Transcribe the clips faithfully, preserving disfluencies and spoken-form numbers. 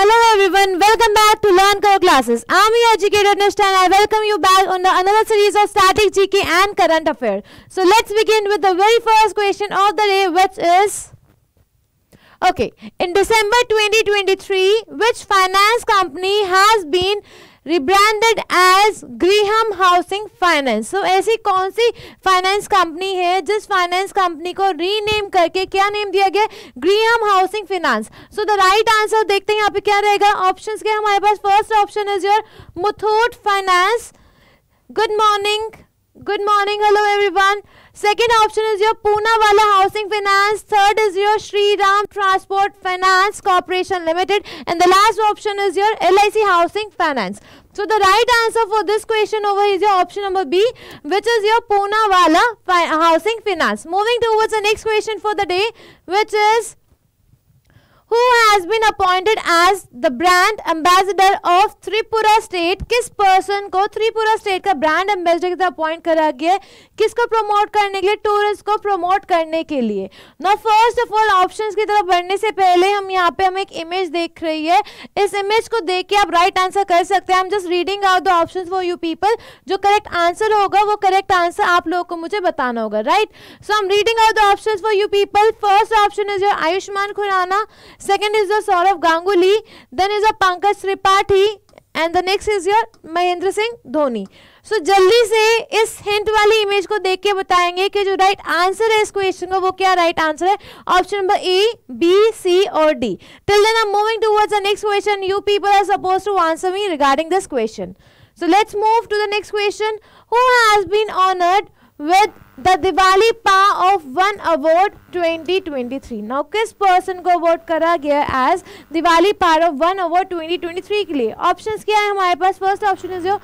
Hello everyone, welcome back to Learn Core Classes. I am your educator Nishtha and I welcome you back on the another series of static G K and current affairs. So let's begin with the very first question of the day, which is okay. In December twenty twenty-three, which finance company has been rebranded as Grihum housing finance. So ऐसी कौन सी finance company है जिस finance company को rename करके क्या name दिया गया? Grihum housing finance. So the right answer देखते हैं यहाँ पे क्या रहेगा. ऑप्शंस के हमारे पास first option is your Muthoot finance. Good morning, good morning, hello everyone. Second option is your Poonawalla housing finance. Third is your Shri Ram transport finance corporation limited and the last option is your L I C housing finance. So the right answer for this question over is your option number B, which is your Pune wala housing finance. Moving towards the next question for the day, which is who has been appointed as the brand ambassador of Tripura state. किस person को Tripura state का brand ambassador के तौर appoint करा गया है? किसको promote करने के लिए? Tourist को promote करने के लिए. Now first of all options की तरफ बढ़ने से पहले हम यहाँ पे हम एक image देख रही है. इस image को देख के आप right answer कर सकते हैं. I'm just reading out the options for you people. जो correct answer होगा वो correct answer आप लोगों को मुझे बताना होगा, right? So I'm reading out the options for you people. First option is your Ayushman Khurana. Second is the Saurav Ganguly, then is the Pankaj Tripathi, and the next is your Mahendra Singh Dhoni. So जल्दी से इस hint वाली image को देख के बताएंगे कि जो राइट आंसर है इस क्वेश्चन का वो क्या राइट आंसर है. Option number A, B, C और D. Till then I am moving towards the next question. You people are supposed to answer me regarding this question. So let's move to the next question. Who has been honoured with the Diwali Pa of One Award twenty twenty-three. Now किस person को award करा गया as Diwali Pa of One Award twenty twenty-three के लिए? Options क्या है हमारे पास? First option is your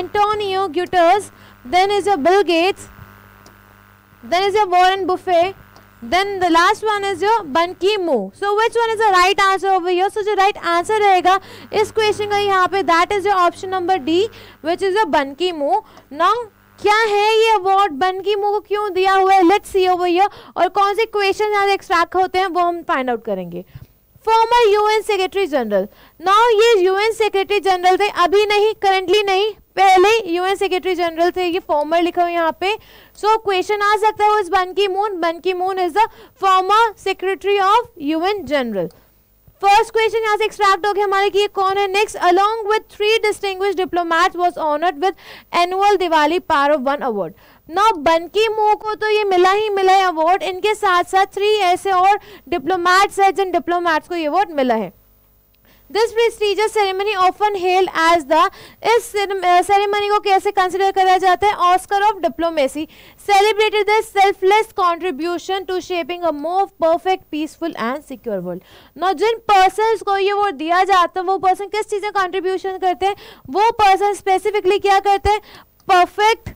Antonio Guterres, then is your Bill Gates, then is your Warren Buffett, then the last one is your Ban Ki-moon. So which one is the right answer over here? So जो right answer रहेगा इस question का यहाँ पे that is your option number D, which is your Ban Ki-moon. Now क्या है ये award बन की मुँह को क्यों दिया हुआ है? Let's see over here. और कौन से क्वेश्चन यहाँ एक्सट्रैक्ट होते हैं वो हम फाइंड आउट करेंगे. Former UN secretary general. Now ये यूएन सेक्रेटरी जनरल थे, अभी नहीं, करंटली नहीं, पहले यूएन सेक्रेटरी जनरल थे. ये फॉर्मर लिखा हुआ यहाँ पे. सो क्वेश्चन आ सकता है वो इज बन की मून. बन की moon is the former secretary of UN general. First question यहाँ से एक्सट्रैक्ट हो गया हमारे कि ये कौन है. Next, along with three distinguished diplomats was honoured with annual Diwali Pa of One award. Now Ban की मून को तो ये मिला ही मिला है अवार्ड, इनके साथ साथ थ्री ऐसे और डिप्लोमैट्स है जिन डिप्लोमैट्स को ये अवार्ड मिला है. This prestigious ceremony often held as the, इस सेरेमनी को कैसे कंसिडर करा जाता है? Oscar of diplomacy. Celebrated the selfless contribution to shaping a more perfect, peaceful and secure world. Not जिन पर्सन को ये वो दिया जाता है वो पर्सन किस चीज़ में कॉन्ट्रीब्यूशन करते हैं? वो पर्सन स्पेसिफिकली क्या करते हैं? परफेक्ट,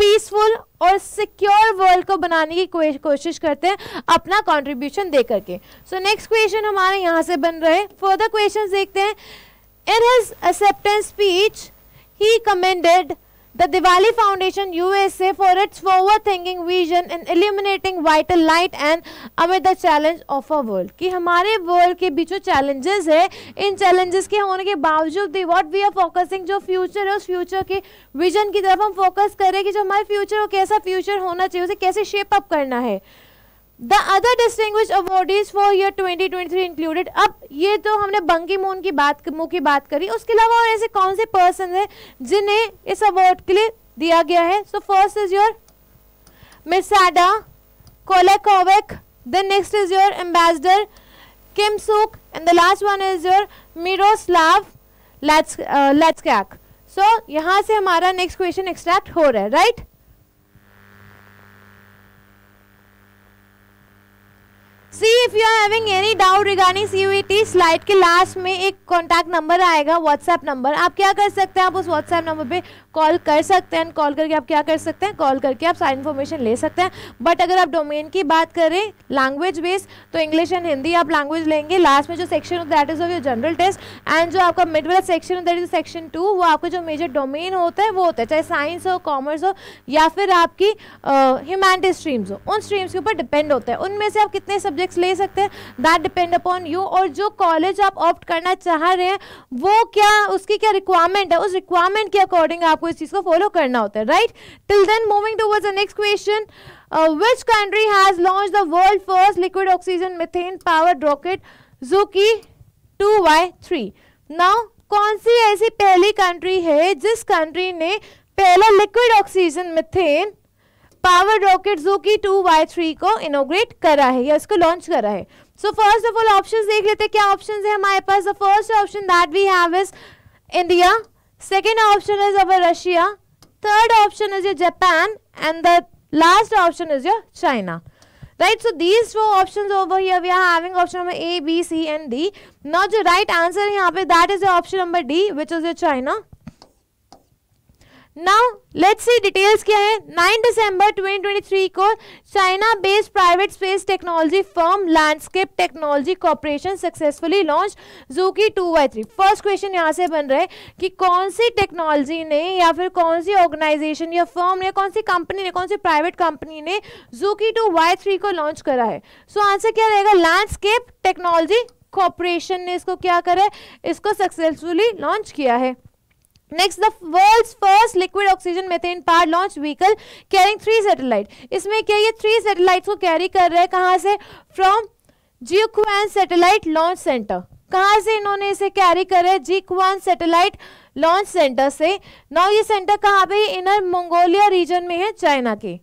पीसफुल और सिक्योर वर्ल्ड को बनाने की कोशिश करते हैं अपना कंट्रीब्यूशन दे करके. सो नेक्स्ट क्वेश्चन हमारे यहाँ से बन रहे. फर्दर क्वेश्चंस देखते हैं. In his acceptance speech he commended the Diwali foundation USA for its forward thinking vision in illuminating vital light and amid the challenge of a world. कि हमारे वर्ल्ड के बीच जो चैलेंजेस है, इन चैलेंजेस के होने के बावजूद भी व्हाट वी आर फोकसिंग, जो फ्यूचर है उस फ्यूचर के विजन की तरफ हम फोकस करें कि जो हमारे फ्यूचर को कैसा फ्यूचर होना चाहिए, उसे कैसे शेप अप करना है. The other distinguished awardees for year twenty twenty three included. अब ये तो हमने बन की मून की बात मुँह की बात करी, उसके अलावा और ऐसे कौन से पर्सन हैं जिन्हें इस अवार्ड के लिए दिया गया है? So first is your Misada Kolekovic, then next is your ambassador Kim Sook and the last one is your Miroslav Lajcak. So यहाँ से हमारा नेक्स्ट क्वेश्चन एक्सट्रैक्ट हो रहा है, right right? See if you are having any doubt regarding C U E T, slide के last में एक contact number आएगा, व्हाट्सएप नंबर. आप क्या कर सकते हैं? आप उस व्हाट्सएप नंबर पे कॉल कर सकते हैं. कॉल करके आप क्या कर सकते हैं? कॉल करके आप सारी इन्फॉर्मेशन ले सकते हैं. बट अगर आप डोमेन की बात करें लैंग्वेज बेस, तो इंग्लिश एंड हिंदी आप लैंग्वेज लेंगे. लास्ट में जो सेक्शन हो that is of your general test and जो आपका मिड वाला सेक्शन हो दैट इज सेक्शन टू, वो आपका जो मेजर डोमेन होता है वो होता है, चाहे साइंस हो, कॉमर्स हो या फिर आपकी ह्यूमैनिटीज स्ट्रीम्स हो, उन स्ट्रीम्स के ऊपर डिपेंड होता है उनमें से आप कितने सब्जेक्ट सब्जेक्ट्स ले सकते हैं, दैट डिपेंड अपॉन यू। और जो कॉलेज आप ऑप्ट करना चाह रहे हैं वो क्या, उसकी क्या रिक्वायरमेंट है, उस रिक्वायरमेंट के अकॉर्डिंग आपको इस चीज़ को फॉलो करना होता है, right. Till then moving towards the next question, which country has launch the world first liquid oxygen methane powered rocket Zhuque two Y three. Now कौन सी ऐसी पहली कंट्री है जिस कंट्री ने पहला liquid oxygen methane power rocket Zhuque two Y three को inaugurate करा है या इसको लॉन्च करा है। So first of all options देख लेते हैं, क्या ऑप्शंस है हमारे पास। The first option that we have is India, second option is our Russia, third option is your Japan and the last option is your China, right. So these two options over here we are having option number A, B, C and D. Now जो right answer है यहाँ पे that is option number D which is your China. Now let's see details क्या है। नौ दिसंबर दो हज़ार तेईस को China based private space technology firm landscape technology corporation successfully launch Zhuque two Y three. First question यहाँ से बन रहा है कि कौन सी टेक्नोलॉजी ने या फिर कौन सी ऑर्गेनाइजेशन या फर्म ने, कौन सी कंपनी ने, कौन सी प्राइवेट कंपनी ने ज़ुकी टू वाई थ्री को लॉन्च करा है। सो आंसर क्या रहेगा, लैंडस्केप टेक्नोलॉजी कॉर्पोरेशन ने इसको क्या करा है, इसको सक्सेसफुली लॉन्च किया है। Next, the world first liquid oxygen methane power launch vehicle carrying three satellite. इसमें क्या ये थ्री सैटेलाइट्स को कैरी कर रहे हैं, कहाँ से, from Jiuquan satellite launch centre. कहाँ से इन्होंने इसे कैरी कर रहे हैं, जियुक्वान सैटेलाइट लॉन्च सेंटर से। नाउ ये सेंटर कहाँ पे, इनर मंगोलिया रीजन में है चाइना के।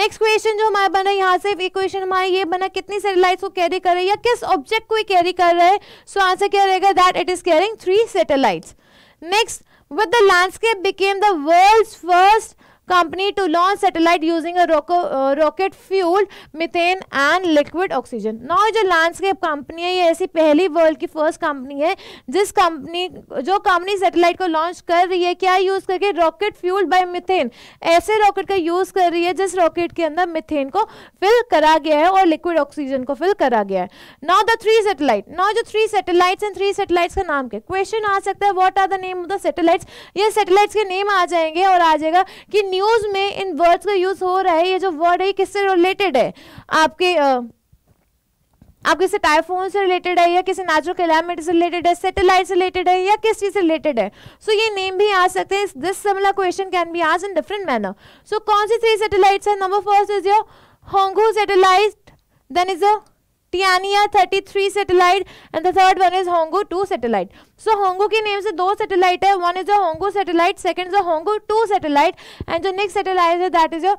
नेक्स्ट क्वेश्चन जो हमारा बना यहाँ से, एक क्वेश्चन हमारा ये बना कितनी सैटेलाइट्स को कैरी कर रहे हैं या किस ऑब्जेक्ट को कैरी कर रहे हैं। सो आंसर क्या रहेगा, that it is carrying three satellites. Next, with the landscape became the world's first company to launch satellite using a roco, uh, rocket fueled methane and liquid oxygen. Now जो landscape company है ये ऐसी पहली world की first company है जिस company, जो company satellite को launch कर रही है क्या use करके, rocket fueled by methane, ऐसे rocket का use कर रही है जिस rocket के अंदर methane को fill करा गया है और liquid oxygen को fill करा गया है। Now the three satellite, now जो three satellites हैं, three satellites का नाम क्या, question आ सकता है what are the name of the satellites, ये satellites के name आ जाएंगे और आ जाएगा कि न्यूज़ में इन वर्ड्स का यूज हो रहा है, ये जो वर्ड है किससे रिलेटेड है, आपके आ, आप किसी टाइफून से रिलेटेड है या किसी नेचुरल कैलामिटी से रिलेटेड है, सैटेलाइट से रिलेटेड है या किस चीज से रिलेटेड है। सो so, ये नेम भी आ सकते हैं। This similar question can be asked in different manner. So कौन सी थ्री सैटेलाइट्स है, number first is your होंगू satellite, then is your Tianyi thirty three satellite and the third one is Hongwu two satellite. So होंगू के name से दो satellite है, one is a होंगू satellite, second is a Hongwu two satellite and जो next satellite है that is a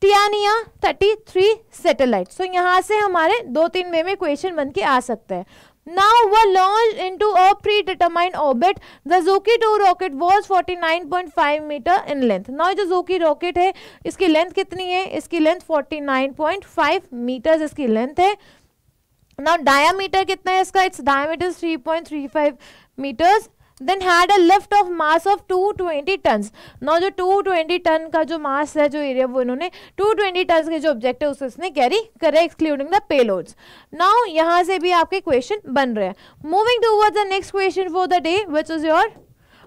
Tianyi thirty three satellite. So यहाँ से हमारे दो तीन वे में क्वेश्चन बन के आ सकता है। Now were launched into a predetermined orbit. The Zhuque two rocket was forty-nine point five meter in length. Now जो ज़ुकी rocket है इसकी length कितनी है, इसकी length forty-nine point five meters इसकी length है। Now diameter कितना है इसका, its diameter is three point three five meters. Then had a lift of mass of two hundred twenty tons. Now जो two hundred twenty ton का जो mass है, जो एरिया वो इन्होंने two hundred twenty tons के जो ऑब्जेक्ट है उसको इसने कैरी करा एक्सक्लूडिंग द पेलोड्स। नाउ यहाँ से भी आपके क्वेश्चन बन रहे हैं। Moving towards the next question for the day which is your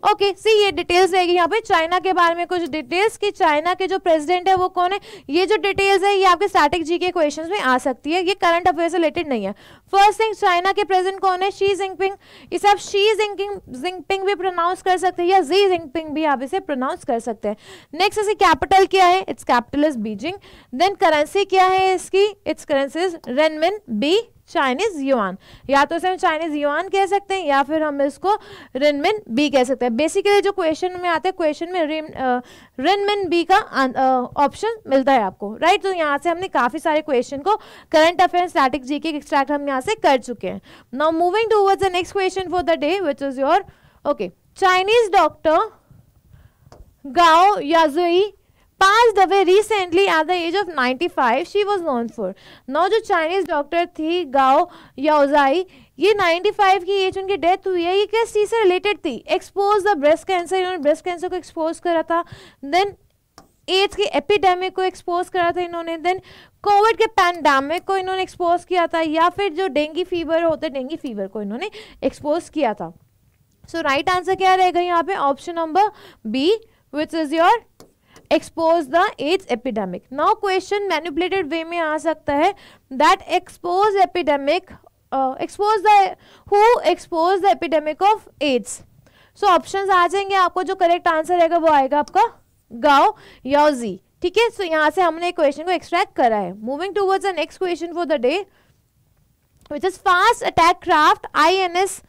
okay see. ये डिटेल्स रहेगी यहाँ पे चाइना के बारे में, कुछ डिटेल्स कि चाइना के जो प्रेसिडेंट है वो कौन है। ये जो डिटेल्स है ये आपके स्टैटिक जी के क्वेश्चंस में आ सकती है, ये करंट अफेयर से रिलेटेड नहीं है। फर्स्ट थिंग, चाइना के प्रेसिडेंट कौन है, शी जिनपिंग। इसे आप शी जिनपिंग जिनपिंग भी प्रोनाउंस कर सकते हैं या जी जिनपिंग भी आप इसे प्रोनाउंस कर सकते हैं। नेक्स्ट, इसकी कैपिटल क्या है, it's capital is Beijing. Then currency क्या है इसकी, it's currency is renminbi, Chinese yuan. या तो इसे हम चाइनीज युआन कह सकते हैं या फिर हम इसको रेनमिनबी कह सकते हैं। बेसिकली जो क्वेश्चन में आते हैं, क्वेश्चन में रेनमिनबी का ऑप्शन मिलता है आपको, राइट। तो यहाँ से हमने काफी सारे क्वेश्चन को current affair static GK extract हम यहाँ से कर चुके हैं। Now moving towards the next question for the day which is your okay Chinese doctor Gao Yaojie passed away recently at the age of ninety-five. She was known for. Now जो Chinese doctor थी गाओ याओजाई, ये ninety-five की as उनकी death हुई है। ये किस चीज से रिलेटेड थी, एक्सपोज द ब्रेस्ट कैंसर, इन्होंने ब्रेस्ट कैंसर को एक्सपोज करा था। देन एड्स की एपिडेमिक को एक्सपोज करा था इन्होंने। देन कोविड के पैंडेमिक को इन्होंने एक्सपोज किया था या फिर जो डेंगू फीवर होता है डेंगू फीवर को इन्होंने एक्सपोज किया था। सो राइट आंसर क्या रहेगा यहाँ पे, option number B which is your expose the AIDS epidemic. Now question manipulated way में आ सकता है that expose epidemic, uh, expose the who expose the epidemic of AIDS. So options आ जाएंगे आपको, जो correct answer रहेगा वो आएगा आपका गाओ याओजी. ठीक है, सो यहाँ से हमने क्वेश्चन को एक्सट्रैक्ट करा है. Moving towards the next question for the day which is fast attack craft I N S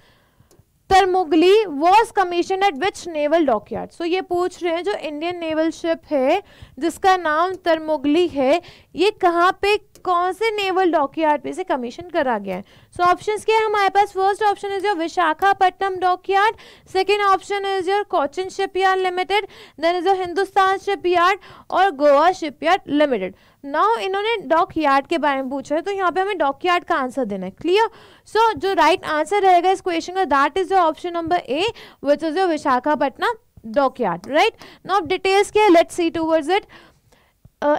Tarmugli was commission at which naval dockyard. So ये पूछ रहे हैं जो इंडियन नेवल शिप है जिसका नाम तरमुगली है, ये कहाँ पे कौन से नेवल डॉकयार्ड पे से कमीशन करा गया है. सो ऑप्शंस क्या है हमारे पास, first option is your Visakhapatnam dockyard, second option is your Cochin shipyard limited, then is your Hindustan shipyard और गोवा शिपयार्ड लिमिटेड. नाउ इन्होंने डॉकयार्ड के बारे में पूछा है तो यहाँ पे हमें डॉकयार्ड का आंसर देना है. क्लियर. सो जो राइट आंसर रहेगा इस क्वेश्चन का that is your option number A which is your Visakhapatnam dockyard. Right. Now details क्या है, let's see towards it.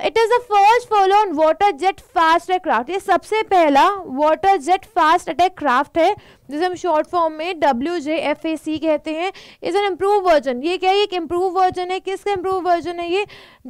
It is the first follow on water jet fast attack craft. ये सबसे पहला water jet fast attack craft है जिसे हम short form में W J F A C कहते हैं. Is an improve version. ये क्या है, एक इम्प्रूव वर्जन है. किसका इम्प्रूव वर्जन है ये,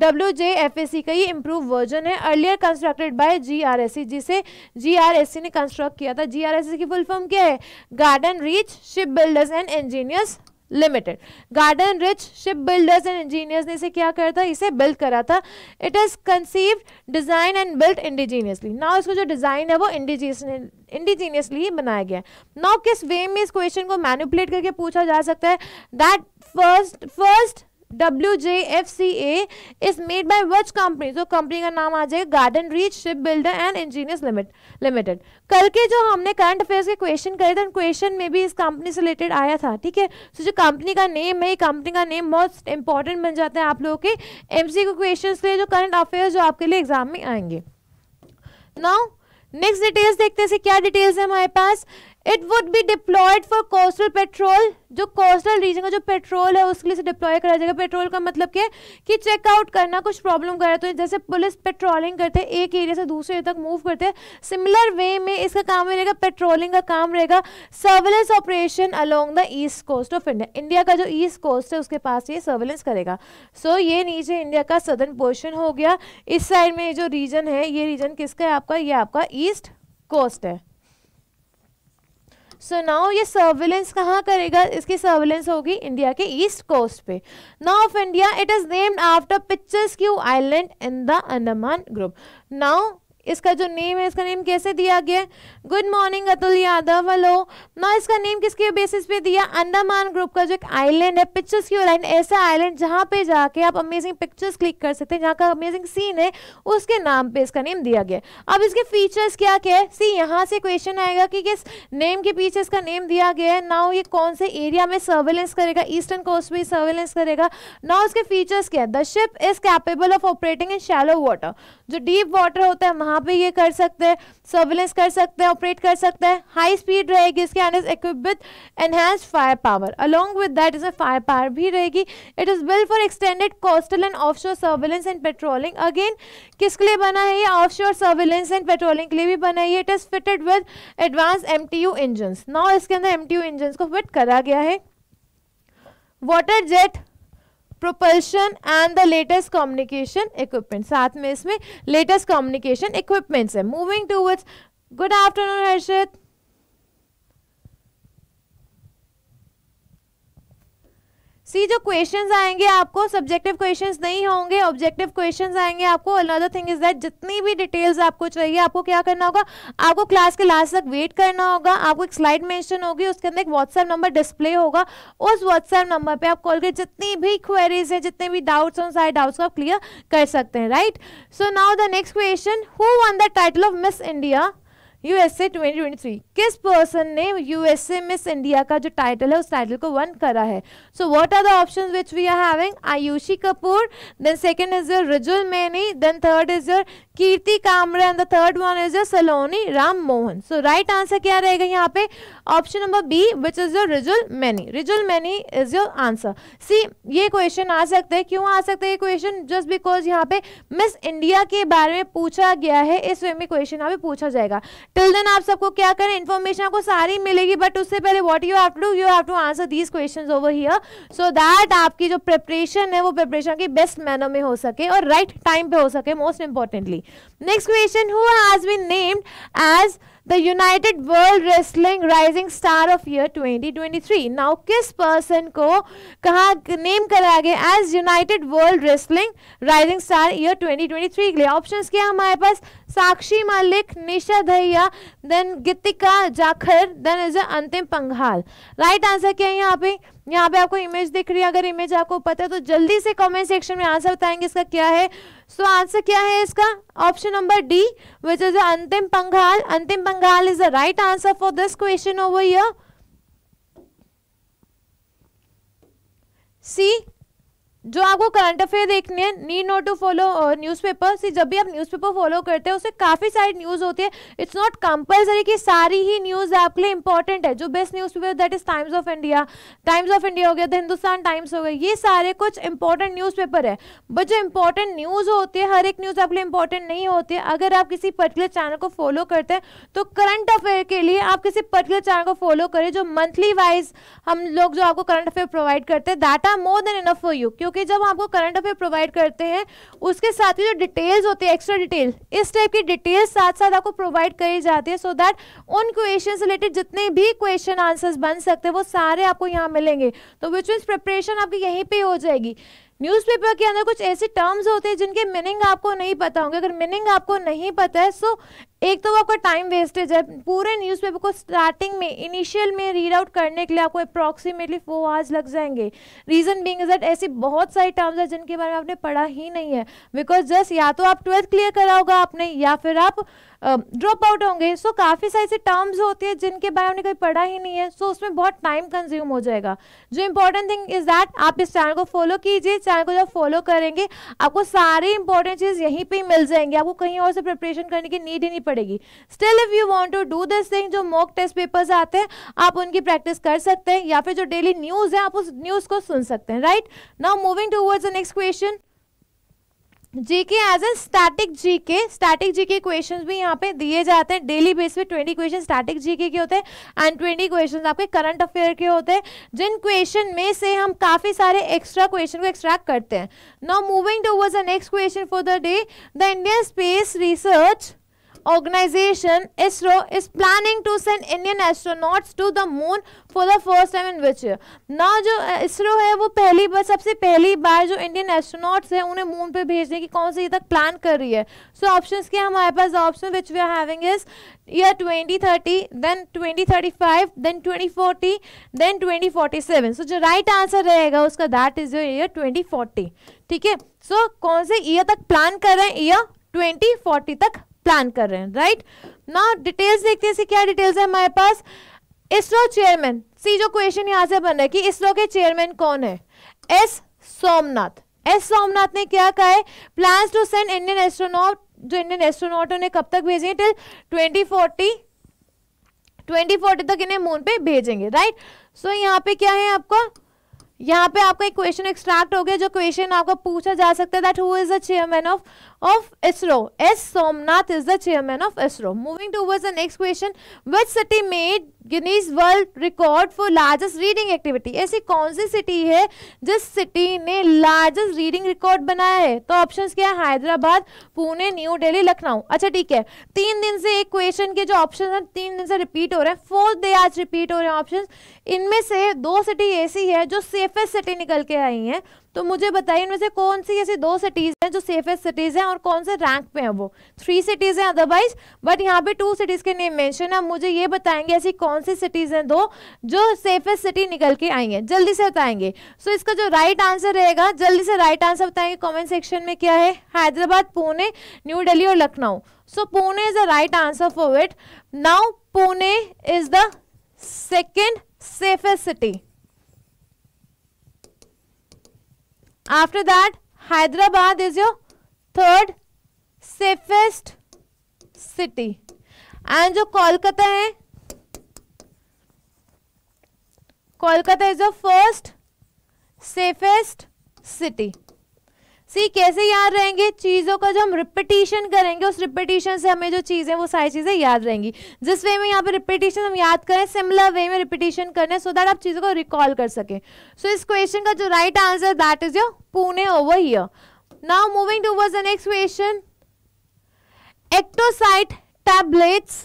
W J F A C का ये इम्प्रूव वर्जन है. Earlier constructed by G R S C, जिसे जी आर एस सी ने कंस्ट्रक्ट किया था. जी आर एस सी की फुल फॉर्म क्या है, garden reach ship builders and engineers limited. Garden reach ship builders and engineers ने इसे क्या करा था, इसे बिल्ड करा था. It is conceived design and build indigenously. Now इसको जो डिजाइन है वो इंडिजीनियस इंडिजीनियसली ही बनाया गया है. नाउ किस वे में इस क्वेश्चन को मैनिपुलेट करके पूछा जा सकता है, that first first W J F C A is made by which company. तो कंपनी का नाम आ जाएगा garden reach ship builder and engineers limited. कल के जो हमने करंट अफेयर्स के क्वेश्चन करे थे, क्वेश्चन में भी इस कंपनी से रिलेटेड आया था. ठीक है, सो जो कंपनी का नेम है, कंपनी का नेम मोस्ट इंपॉर्टेंट बन जाता है आप लोगों के एमसीक्यू क्वेश्चंस के लिए, जो करंट अफेयर्स जो आपके लिए एग्जाम में आएंगे. नाउ नेक्स्ट डिटेल्स देखते हैं, क्या डिटेल्स है हमारे पास. It would be deployed for coastal patrol. जो कोस्टल रीजन का जो पेट्रोल है उसके लिए से डिप्लॉय करा जाएगा. पेट्रोल का मतलब क्या है कि चेकआउट करना, कुछ प्रॉब्लम कर रहा तो जैसे पुलिस पेट्रोलिंग करते हैं, एक एरिया से दूसरे तक मूव करते हैं, सिमिलर वे में इसका काम रहेगा, पेट्रोलिंग का काम रहेगा. Surveillance operation along the east coast of India. India का जो ईस्ट कोस्ट है उसके पास ये सर्वेलेंस करेगा. सो so, ये नीचे इंडिया का सदर्न पोर्शन हो गया. इस साइड में जो रीजन है, ये रीजन किसका है आपका, ये आपका ईस्ट कोस्ट है. सो so नाउ ये सर्विलेंस कहाँ करेगा, इसकी सर्विलेंस होगी इंडिया के ईस्ट कोस्ट पे. Now of India it is named after picturesque island in the Andaman group. Now इसका जो नेम है, इसका नेम कैसे दिया गया है, good morning Atul Yadav, hello. Now इसका नेम किसके बेसिस पे दिया, अंडमान ग्रुप का जो एक आइलैंड है पिक्चर्सक्यू आइलैंड, ऐसा आइलैंड जहाँ पे जाके आप अमेजिंग पिक्चर्स क्लिक कर सकते हैं, जहाँ का अमेजिंग सीन है उसके नाम पे इसका नेम दिया गया है. अब इसके फीचर्स क्या क्या है, सी यहाँ से क्वेश्चन आएगा कि किस नेम के पीछे इसका नेम दिया गया है. नाउ ये कौन से एरिया में सर्वेलेंस करेगा, ईस्टर्न कोस्ट पे सर्वेलेंस करेगा. नाउ इसके फीचर्स क्या है, the ship is capable of operating in shallow water. जो डीप वाटर होता है वहाँ पे ये कर सकते हैं, सर्विलेंस कर सकते हैं, ऑपरेट कर सकते हैं. हाई स्पीड रहेगी, इसके and is equipped with enhanced fire power, along with that is a fire power भी रहेगी. It is build for extended coastal and offshore surveillance and patrolling. Again किसके लिए बना है ये, ऑफशोर सर्विलेंस एंड पेट्रोलिंग के लिए भी बना है. It is fitted with advance MTU engine. Now इसके अंदर एमटीयू इंजन को फिट करा गया है. Water jet propulsion and the latest communication equipment. साथ में इसमें latest communication equipments है. Moving towards, good afternoon हर्षित. सी जो क्वेश्चंस आएंगे आपको सब्जेक्टिव क्वेश्चंस नहीं होंगे, ऑब्जेक्टिव क्वेश्चंस आएंगे आपको. अनदर थिंग इज दैट जितनी भी डिटेल्स आपको चाहिए, आपको क्या करना होगा, आपको क्लास के लास्ट तक वेट करना होगा. आपको एक स्लाइड मेंशन होगी, उसके अंदर एक व्हाट्सएप नंबर डिस्प्ले होगा, उस व्हाट्सएप नंबर पे आप कॉल कर जितनी भी क्वेरीज है, जितने भी डाउट्स हैं, सारे डाउट्स को आप क्लियर कर सकते हैं. Right. So now the next question, who won the title of miss India USA twenty twenty three. किस पर्सन ने यूएसए मिस इंडिया का जो टाइटल है उस टाइटल को वन करा है. So what are the options which we are having, Ayushi Kapoor, then second is your Rijul Maini, then third is your Kirti Kamra and the third one is your Saloni Ram Mohan. So right answer क्या रहेगा यहाँ पे, option number B which is your Rijul Maini. Rijul Maini is your answer. See ये question आ सकते हैं, क्यों आ सकते हैं ये क्वेश्चन, जस्ट बिकॉज यहाँ पे मिस इंडिया के बारे में पूछा गया है, इस वे में क्वेश्चन यहाँ पे पूछा जाएगा. टिल देन आप सबको क्या करें, इन्फॉर्मेशन आपको सारी मिलेगी, बट उससे पहले what you have to do, you have to answer these questions over here so that आपकी जो प्रिपरेशन है वो प्रिपरेशन की बेस्ट मैनर में हो सके और राइट टाइम पे हो सके most importantly. Next question, who has been named as The United World Wrestling Rising Star of Year twenty twenty-three. Now, किस person को कहा name कराया गया as United World Wrestling Rising Star Year twenty twenty-three के लिए? Options क्या हमारे पास? Sakshi Malik, Nisha Dahiya, then Geetika Jakhar, then is Antim Panghal. Right answer क्या है यहाँ पे? यहाँ पे आपको इमेज दिख रही है, अगर इमेज आपको पता है तो जल्दी से कमेंट सेक्शन में आंसर बताएंगे इसका क्या है. सो so, आंसर क्या है इसका? Option number D which is Antim Panghal. Antim Panghal is the right answer for this question over here. See, जो आपको करंट अफेयर देखनी है, need not to follow newspaper. See, जब भी आप न्यूज़पेपर फॉलो करते हैं उससे काफ़ी सारी न्यूज़ होती है, इट्स नॉट कंपलसरी कि सारी ही न्यूज़ आपके लिए इंपॉर्टेंट है. जो best newspaper that is Times of India, Times of India हो गया, द हिंदुस्तान टाइम्स हो गया, ये सारे कुछ इंपॉर्टेंट न्यूज़पेपर है. बट जो इंपॉर्टेंट न्यूज़ होती है, हर एक न्यूज़ आपके लिए इंपॉर्टेंट नहीं होती है. अगर आप किसी पर्टिकुलर चैनल को फॉलो करते हैं तो करंट अफेयर के लिए आप किसी पर्टिकुलर चैनल को फॉलो करें जो मंथली वाइज हम लोग जो आपको करंट अफेयर प्रोवाइड करते हैं, that are more than enough for you. क्योंकि कि जब आपको करंट अफेयर प्रोवाइड करते हैं उसके साथ ही जो डिटेल्स होती है, एक्स्ट्रा डिटेल, इस टाइप की डिटेल्स साथ साथ आपको प्रोवाइड करी जाती है सो दैट उन क्वेश्चन से रिलेटेड जितने भी क्वेश्चन आंसर्स बन सकते हैं वो सारे आपको यहाँ मिलेंगे. तो विच मीन्स प्रिपरेशन आपकी यहीं पे हो जाएगी. न्यूज़पेपर के अंदर कुछ ऐसे टर्म्स होते हैं जिनके मीनिंग आपको नहीं पता होंगे. अगर मीनिंग आपको नहीं पता है सो एक तो आपका टाइम वेस्टेज है. पूरे न्यूज़पेपर को स्टार्टिंग में, इनिशियल में रीड आउट करने के लिए आपको अप्रॉक्सीमेटली फोर आवर्स लग जाएंगे. रीज़न बीइंग इज दैट ऐसी बहुत सारी टर्म्स हैं जिनके बारे में आपने पढ़ा ही नहीं है, बिकॉज जस्ट या तो आप ट्वेल्थ क्लियर करा होगा आपने या फिर आप ड्रॉप uh, आउट होंगे. सो so, काफ़ी सारी ऐसी टर्म्स होती है जिनके बारे में आपने कहीं पढ़ा ही नहीं है, सो so, उसमें बहुत टाइम कंज्यूम हो जाएगा. जो इम्पोर्टेंट थिंग इज़ दैट आप इस चैनल को फॉलो कीजिए. चैनल को जब फॉलो करेंगे आपको सारी इंपॉर्टेंट चीज़ यहीं पे मिल जाएंगी, आपको कहीं और से प्रिपरेशन करने की नीड ही नहीं पड़ेगी. Still if you want to do this thing, जो मॉक टेस्ट पेपर्स आते हैं आप उनकी प्रैक्टिस कर सकते हैं, या फिर जो डेली न्यूज़ है आप उस न्यूज़ को सुन सकते हैं. Right now moving towards the next question, GK as an static GK. Static GK questions भी यहाँ पे दिए जाते हैं डेली बेस पे. ट्वेंटी क्वेश्चन स्टैटिक जीके के होते हैं एंड ट्वेंटी क्वेश्चंस आपके करंट अफेयर के होते हैं, जिन क्वेश्चन में से हम काफ़ी सारे एक्स्ट्रा क्वेश्चन को एक्सट्रैक्ट करते हैं. Now moving towards the next question for the day, the Indian space research organization ISRO is planning to send Indian astronauts to the moon for the first time in which year? Now जो ISRO है वो पहली बार, सबसे पहली बार जो Indian astronauts हैं उन्हें moon पे भेजने की कौन सी तक plan कर रही है? So options क्या हमारे पास? Option which we are having is year twenty thirty, then twenty thirty-five, then twenty forty, then twenty forty-seven. So जो right answer रहेगा उसका that is your year twenty forty. ठीक है? So कौन से year तक plan कर रहे हैं? Year twenty forty तक प्लान कर रहे हैं. राइट नाउ डिटेल्स देखते हैं, क्या डिटेल्स है हमारे पास. इसरो चेयरमैन, सी जो क्वेश्चन यहाँ से बन रहा है कि इसरो के चेयरमैन कौन है? एस सोमनाथ. एस सोमनाथ ने क्या कहा है? Plans to send Indian astronaut, जो इंडियन एस्ट्रोनॉटों ने कब तक भेजे? टिल ट्वेंटी फोर्टी तक इन्हें मून पे भेजेंगे. Right right? सो so, यहाँ पे क्या है आपका, यहाँ पे आपका एक क्वेश्चन एक्सट्रैक्ट हो गया जो क्वेश्चन आपको पूछा जा सकता है, that who is the chairman of of ISRO. S Somnath is the chairman of ISRO. Moving towards the next question, which city made Guinness world record for largest reading activity? ऐसी कौन सी सिटी है जिस सिटी ने लार्जेस्ट रीडिंग रिकॉर्ड बनाया है? तो options क्या है? हैदराबाद, पुणे, न्यू दिल्ली, लखनऊ. अच्छा ठीक है, तीन दिन से एक क्वेश्चन के जो ऑप्शन हैं तीन दिन से रिपीट हो रहे हैं, फोर्थ डे आज रिपीट हो रहे हैं ऑप्शन. इनमें से दो सिटी ऐसी है जो सेफेस्ट सिटी निकल के आई हैं, तो मुझे बताइए इनमें से कौन सी ऐसी दो सिटीज़ हैं जो सेफेस्ट सिटीज़ हैं और कौन से रैंक पे हैं वो? थ्री सिटीज़ हैं अदरवाइज, बट यहाँ पे टू सिटीज़ के नेम मेंशन है. मुझे ये बताएंगे ऐसी कौन सी सिटीज़ हैं दो जो सेफेस्ट सिटी निकल के आई हैं, जल्दी से बताएंगे. सो so, इसका जो राइट आंसर रहेगा, जल्दी से राइट आंसर बताएंगे कॉमेंट सेक्शन में क्या है? हैदराबाद, पुणे, न्यू दिल्ली और Lucknow. So Pune is the right answer for it. Now Pune is the second safest city. After that, Hyderabad is your third safest city, and जो कोलकाता है, Kolkata is the first safest city. सी कैसे याद रहेंगे, चीज़ों का जो हम रिपीटिशन करेंगे उस रिपीटिशन से हमें जो चीज़ें वो सारी चीज़ें याद रहेंगी। जिस वे में यहाँ पे रिपीटिशन हम याद करें सिमिलर वे में रिपीटिशन करने सो दैट आप चीज़ों को रिकॉल कर सकें। सो इस क्वेश्चन का जो right answer that is your Pune over here. Now moving towards the next question. Actocyte tablets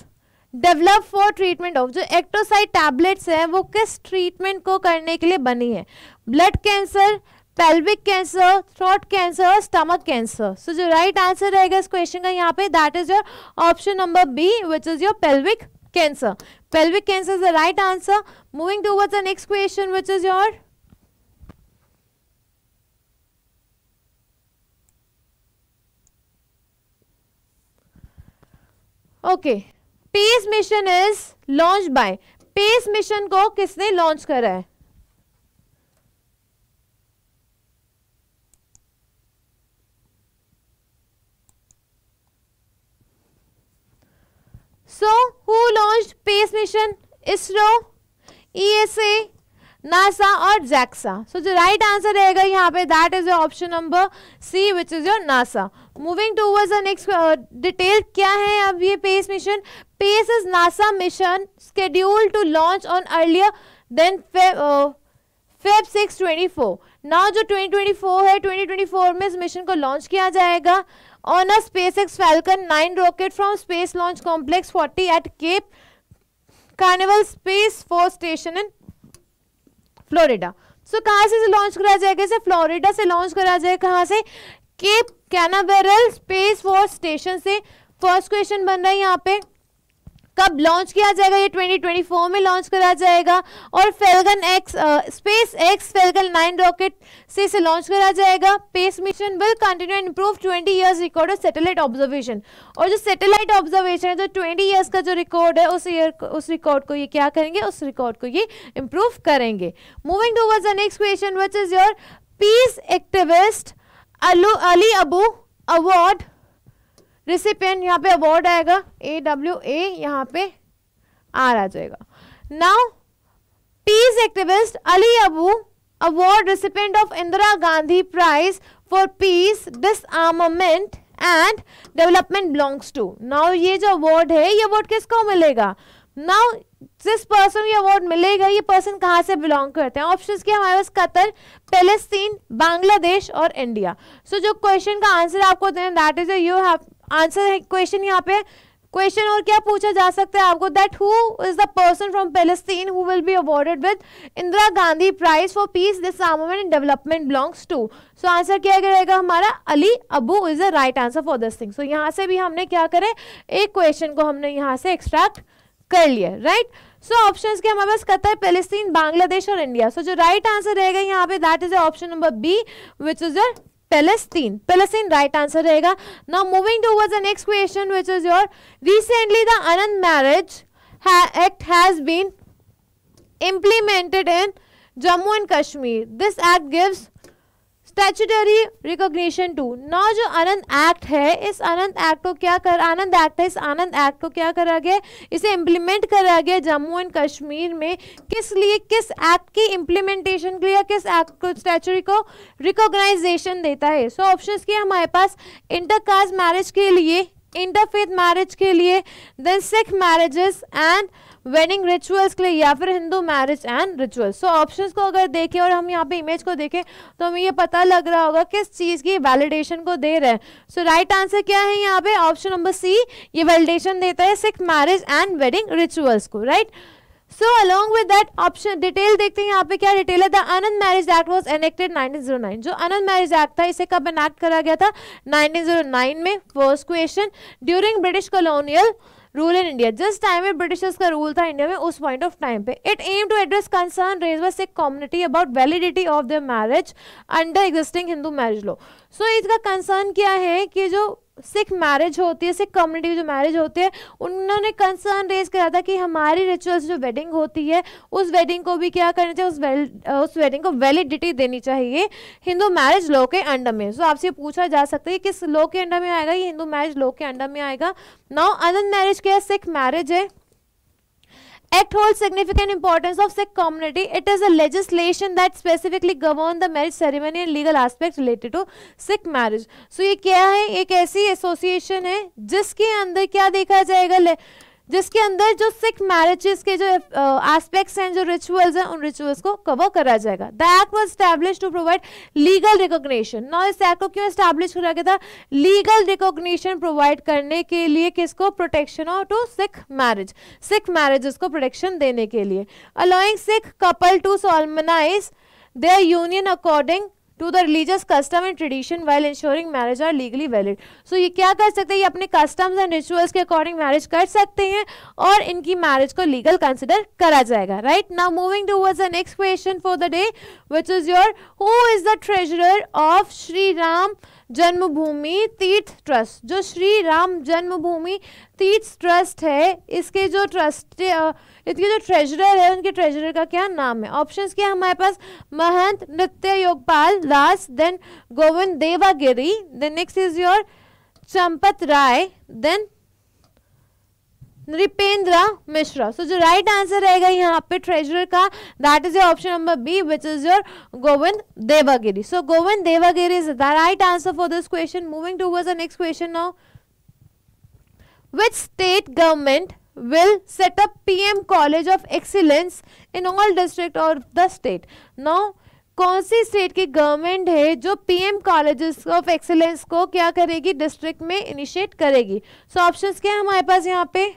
develop for treatment of, जो एक्टोसाइट टैबलेट्स हैं वो किस ट्रीटमेंट को करने के लिए बनी है? Blood cancer, pelvic cancer, throat cancer और स्टमक कैंसर। सो जो राइट आंसर रहेगा इस क्वेश्चन का यहाँ पे that is your option number B which is your pelvic cancer. Pelvic cancer is the right answer. Moving towards the next question which is your okay PACE mission is launch by, PACE mission को किसने launch करा है? So who launched PACE mission? ISRO, E S A, NASA और JAXA। So जो right answer रहेगा यहाँ पे that is your option number C which is your NASA। Moving towards the next uh, detail क्या है अब ये PACE mission? PACE is NASA mission scheduled to launch on earlier than February six twenty twenty-four। Now जो twenty twenty-four है twenty twenty-four में इस mission को launch किया जाएगा on a SpaceX Falcon nine rocket from Space Launch Complex forty at Cape Canaveral Space Force Station in Florida। So कहाँ से launch करा जाएगा? इसे फ्लोरिडा से लॉन्च करा जाएगा। कहाँ से? Cape Canaveral space force station से। फर्स्ट क्वेश्चन बन रहा है यहाँ पे कब लॉन्च किया जाएगा? ये twenty twenty-four में लॉन्च करा जाएगा और Falcon X space x Falcon nine rocket से इसे लॉन्च करा जाएगा। PACE mission will continue and improve twenty years record of satellite observation, और जो सैटेलाइट ऑब्जर्वेशन है जो ट्वेंटी इयर्स का जो रिकॉर्ड है उस ईयर उस रिकॉर्ड को ये क्या करेंगे, उस रिकॉर्ड को ये इम्प्रूव करेंगे। Moving towards the next question which is your peace activist Ali Abu award recipient. यहाँ पे अवार्ड आएगा ए डब्ल्यू ए, यहाँ पे आर आ जाएगा। Now peace activist Ali Abu award recipient of Indira Gandhi prize for peace disarmament and development belongs to. Now ये जो award है ये अवार्ड किसको मिलेगा? नाउ जिस पर्सन ये अवार्ड मिलेगा ये पर्सन कहाँ से बिलोंग करते हैं? ऑप्शंस क्या हमारे पास? कतर, पैलेस्टीन, बांग्लादेश और इंडिया। सो so, जो क्वेश्चन का आंसर आपको देना that is you have answer है क्वेश्चन। यहाँ पे क्वेश्चन और क्या पूछा जा सकता है आपको? That who is the person from Palestine who will be awarded with Indira Gandhi prize for peace disarmament and development belongs to. So answer क्या रहेगा हमारा? Ali Abu is the right answer for this thing. So यहाँ से भी हमने क्या करे, एक क्वेश्चन को हमने यहाँ से एक्सट्रैक्ट कर लिया, राइट। सो ऑप्शंस के हमारे पास कतर, पैलेस्टीन, बांग्लादेश और इंडिया। सो so, जो राइट आंसर रहेगा यहाँ पे that is option number B which is your Palestine, Palestine right answer रहेगा। Now moving towards the next question which is your recently the Anand Marriage Act has been implemented in Jammu and Kashmir. This act gives statutory recognition to. Now जो Anand act है इस आनंद act को क्या कर आनंद act है इस आनंद act को क्या करा गया? इसे इम्प्लीमेंट करा गया जम्मू एंड कश्मीर में। किस लिए? किस एक्ट की इम्प्लीमेंटेशन के लिए, किस एक्ट को स्टैचुटरी को रिकॉग्नाइजेशन देता है? सो so, ऑप्शंस के हमारे पास इंटरकास्ट मैरिज के लिए, इंटरफेथ मैरिज के लिए, then Sikh marriages and wedding rituals के लिए, या फिर Hindu marriage and rituals. So options को अगर देखें और हम यहाँ पे इमेज को देखें तो हमें ये पता लग रहा होगा किस चीज़ की वैलिडेशन को दे रहे हैं। सो राइट आंसर क्या है यहाँ पे? ऑप्शन नंबर सी, ये वैलिडेशन देता है Sikh marriage and wedding rituals को, right. So along with that option detail देखते हैं यहाँ पे क्या डिटेल है। The Anand marriage act was enacted nineteen zero nine. जो आनंद मैरिज एक्ट था इसे कब एनेक्ट करा गया था? नाइनटीन जीरो नाइन में। First question, during British colonial rule in India. जिस टाइम में ब्रिटिशर्स का रूल था इंडिया में उस पॉइंट ऑफ टाइम पे। It aim to address concern raise by Sikh community about validity of their marriage under existing Hindu marriage law. So इसका concern क्या है कि जो सिख मैरिज होती है, सिख कम्युनिटी की जो मैरिज होती है, उन्होंने कंसर्न रेज करा था कि हमारी रिचुअल्स जो वेडिंग होती है उस वेडिंग को भी क्या करनी चाहिए, उस वेल उस वेडिंग को वैलिडिटी देनी चाहिए हिंदू मैरिज लॉ के अंडर में। सो so, आपसे पूछा जा सकता है किस लॉ के अंडर में आएगा? ये हिंदू मैरिज लॉ के अंडर में आएगा। नाउ अनंत मैरिज क्या है? सिख मैरिज है। act holds significant importance of Sikh community. It is a legislation that specifically govern the marriage ceremony and legal aspects related to Sikh marriage. So ये क्या है? एक ऐसी association है जिसके अंदर क्या देखा जाएगा, जिसके अंदर जो सिख मैरिजेस के जो एस्पेक्ट्स हैं, जो रिचुअल्स हैं, उन रिचुअल्स को कवर करा जाएगा. The act was established to provide legal recognition. Now इस एक्ट को क्यों एस्टैब्लिश करा गया था? लीगल रिकॉग्निशन प्रोवाइड करने के लिए, किसको? Protection of to Sikh marriage, Sikh marriages को प्रोटेक्शन देने के लिए. Allowing Sikh couple to solemnize their union according to the religious custom and tradition while ensuring marriage are legally valid. So ये क्या कर सकते हैं? ये अपने कस्टम्स एंड रिचुअल्स के अकॉर्डिंग मैरिज कर सकते हैं और इनकी मैरिज को लीगल कंसिडर करा जाएगा. Right, now moving towards the next question for the day, which is your who is the treasurer of Shri Ram Janmabhoomi Teerth trust. जो श्री राम जन्मभूमि तीर्थ ट्रस्ट है, इसके जो ट्रस्ट इसके जो ट्रेजरर है, उनके ट्रेजरर का क्या नाम है? ऑप्शंस क्या हमारे पास? Mahant Nritya Yogpal Das, then Govind Devagiri, then next is your Champat Rai, then Nripendra Mishra. So जो राइट आंसर रहेगा यहाँ पे ट्रेजरर का, that is your option number B, which is your Govind Devagiri. So Govind Devagiri is the right answer for this question. Moving towards the next question now, which state government will set up P M College of Excellence in all district of the state. Now कौन सी state की government है जो PM colleges of excellence को क्या करेगी? District में initiate करेगी. सो so, options क्या है हमारे पास यहाँ पे?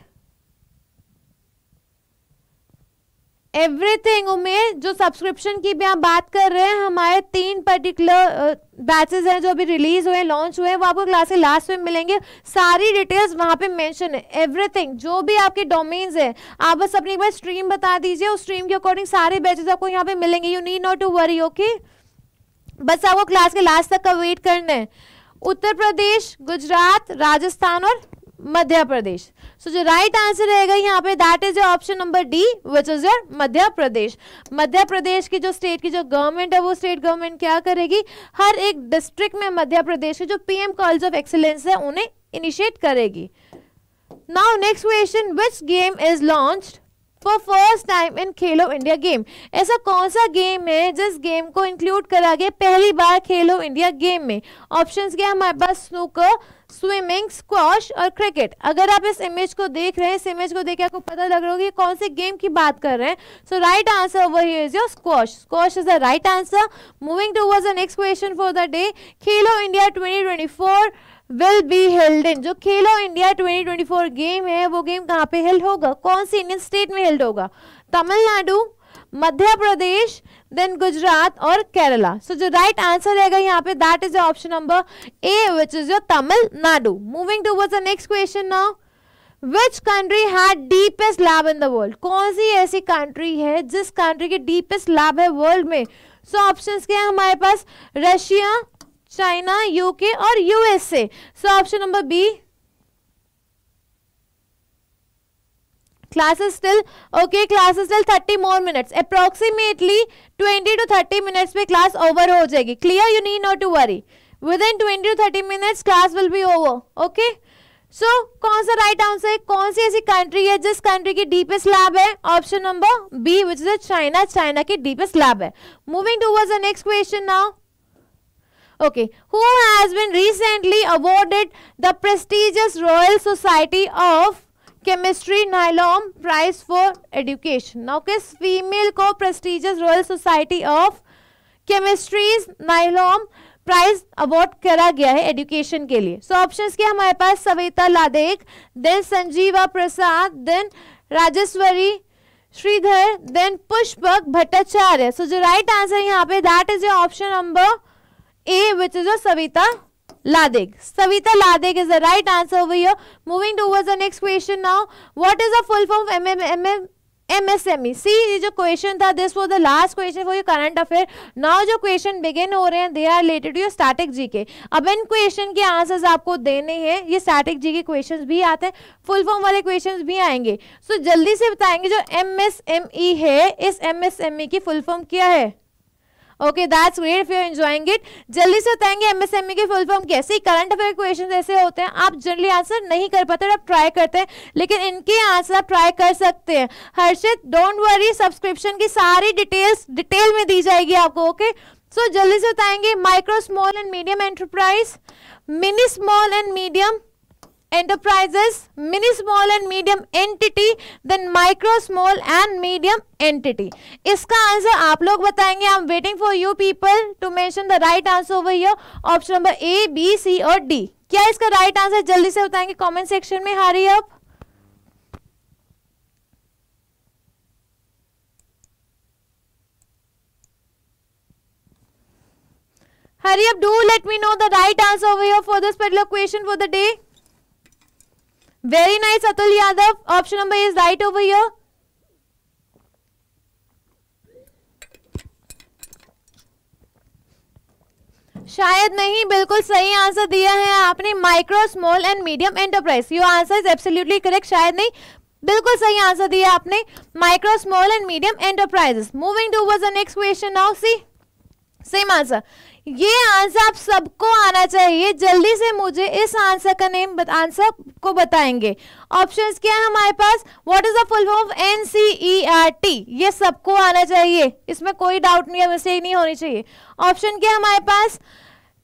एवरीथिंग. उमेर, जो सब्सक्रिप्शन की भी आप बात कर रहे हैं, हमारे तीन पर्टिकुलर बैचेस हैं जो अभी रिलीज हुए, लॉन्च हुए, वो आपको क्लास के लास्ट में मिलेंगे. सारी डिटेल्स वहाँ पे मेंशन है, एवरीथिंग, जो भी आपके डोमेन्स हैं. आप बस अपनी एक बार स्ट्रीम बता दीजिए, उस स्ट्रीम के अकॉर्डिंग सारे बैचेस आपको यहाँ पे मिलेंगे. You need not to worry. Okay, बस आपको क्लास के लास्ट तक का वेट करना है. उत्तर प्रदेश, गुजरात, राजस्थान और मध्य प्रदेश. सो so, जो राइट आंसर रहेगा यहाँ पे, that is your option number D, which is your Madhya Pradesh. Madhya Pradesh की जो स्टेट की जो गवर्नमेंट है, वो स्टेट गवर्नमेंट क्या करेगी? हर एक डिस्ट्रिक्ट में मध्य प्रदेश के जो पीएम कॉलेज ऑफ एक्सीलेंस है, उन्हें इनिशिएट करेगी. Now next question, which game is launched for first time in Khelo India game. ऐसा कौन सा गेम है जिस गेम को इंक्लूड करा गया पहली बार खेलो इंडिया गेम में? ऑप्शंस क्या हमारे पास? स्नूकर, स्विमिंग, स्क्वॉश और क्रिकेट. अगर आप इस इमेज को देख रहे हैं, इस इमेज को देख के आपको पता लग रहा होगा कि कौन से गेम की बात कर रहे हैं. So right answer over here is your squash. Squash is the right answer. Moving towards the next question for the day, Khelo India twenty twenty four will be held in. जो Khelo India twenty twenty four game है, वो game कहाँ पे held होगा? कौन सी Indian state में held होगा? तमिलनाडु, मध्य प्रदेश, देन गुजरात और केरला. सो so, जो राइट आंसर रहेगा यहाँ पे, that is option number A, which is your Tamil Nadu. Moving towards the next question now, Which country had deepest lab in the world? कौन सी ऐसी कंट्री है जिस कंट्री की डीपेस्ट लैब है वर्ल्ड में? सो so, ऑप्शंस क्या है हमारे पास? रशिया, चाइना, यूके और USA. So option number B. Classes still okay, classes still thirty more minutes, approximately twenty to thirty minutes में क्लास ओवर हो जाएगी. Clear, you need not to worry. Within twenty to thirty minutes class will be over. Okay, so कौन सा right answer है? कौन सी ऐसी country है जिस कंट्री की डीपेस्ट लैब है? Option number B, which is China. China की डीपेस्ट लैब है. Moving towards the next question now. Okay, who has been recently awarded the prestigious Royal Society of Chemistry Nyloom Prize for Education? Now, किस female को prestigious Royal Society of Chemistry's Nyloom prize award करा गया है education के लिए? सो so, options क्या हमारे पास? Savita Ladek, then Sanjeeva Prasad, then Rajeshwari Sridhar, then Pushpak Bhattacharya. So so, जो राइट आंसर यहाँ पे, that is your option number A, which is Savita Ladeg. Savita Ladeg is the right answer over here. Moving towards the next question now. What is the full form of M M M? M S M E. See, ये जो question था, this was the last question for your current affair. Now जो question begin हो रहे हैं, they are related to your static GK. अब इन question के आंसर्स आपको देने हैं. ये स्टैटिक जीके क्वेश्चंस भी आते हैं, फुल फॉर्म वाले क्वेश्चंस भी आएंगे. सो so, जल्दी से बताएंगे जो एम एस एम ई है, इस एम एस एम ई की फुल फॉर्म क्या है? Okay that's great if you are enjoying it. जल्दी से बताएंगे एमएसएमई के फुल फॉर्म कैसे। करंट अफेयर क्वेश्चन ऐसे होते हैं आप जनरली आंसर नहीं कर पाते और आप ट्राई करते हैं, लेकिन इनके आंसर आप ट्राई कर सकते हैं। हर्षित डोंट वरी, सब्सक्रिप्शन की सारी डिटेल्स डिटेल में दी जाएगी आपको। ओके सो so, जल्दी से बताएंगे micro small and medium enterprise, mini small and medium enterprises, mini small and medium entity, then micro small and medium entity। इसका आंसर आप लोग बताएंगे। I am waiting for you people to mention the right answer over here, option number A B C और D. क्या इसका right answer जल्दी से बताएंगे कमेंट सेक्शन में। Hurry up. Hurry up, do let me know the right answer over here for this particular question for the day. Very nice Atul Yadav, option number is right over here. शायद नहीं, बिल्कुल सही answer दिया है आपने micro small and medium enterprise. Your answer is absolutely correct. शायद नहीं, बिल्कुल सही आंसर दिया आपने micro small and medium enterprises. Moving towards the next question now. C same answer, ये आंसर आप सबको आना चाहिए। जल्दी से मुझे इस आंसर का नेम आंसर को बताएंगे। ऑप्शंस क्या है हमारे पास, what is the full form of NCERT. ये सबको आना चाहिए, इसमें कोई डाउट नहीं है, मिस्टेक नहीं होनी चाहिए। ऑप्शन क्या है हमारे पास,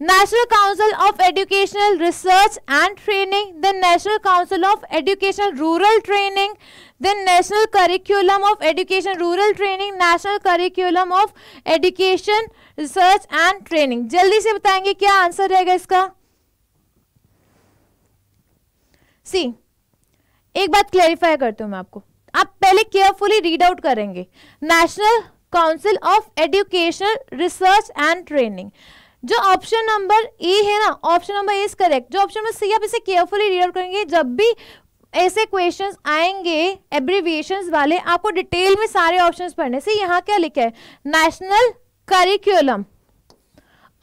national council of educational research and training, then national council of educational rural training, then national curriculum of education rural training, national curriculum of education research and training. जल्दी से बताएंगे क्या आंसर रहेगा इसका। सी एक बात क्लैरिफाई करती हूँ मैं आपको, आप पहले केयरफुली रीड आउट करेंगे। National council of educational research and training, जो ऑप्शन नंबर ई है ना, option number E is correct. जो ऑप्शन नंबर सी, आप इसे केयरफुली रीड आउट करेंगे। जब भी ऐसे क्वेश्चंस आएंगे एब्रिविएशंस वाले, आपको डिटेल में सारे ऑप्शंस पढ़ने से। यहाँ क्या लिखा है, नेशनल करिकुलम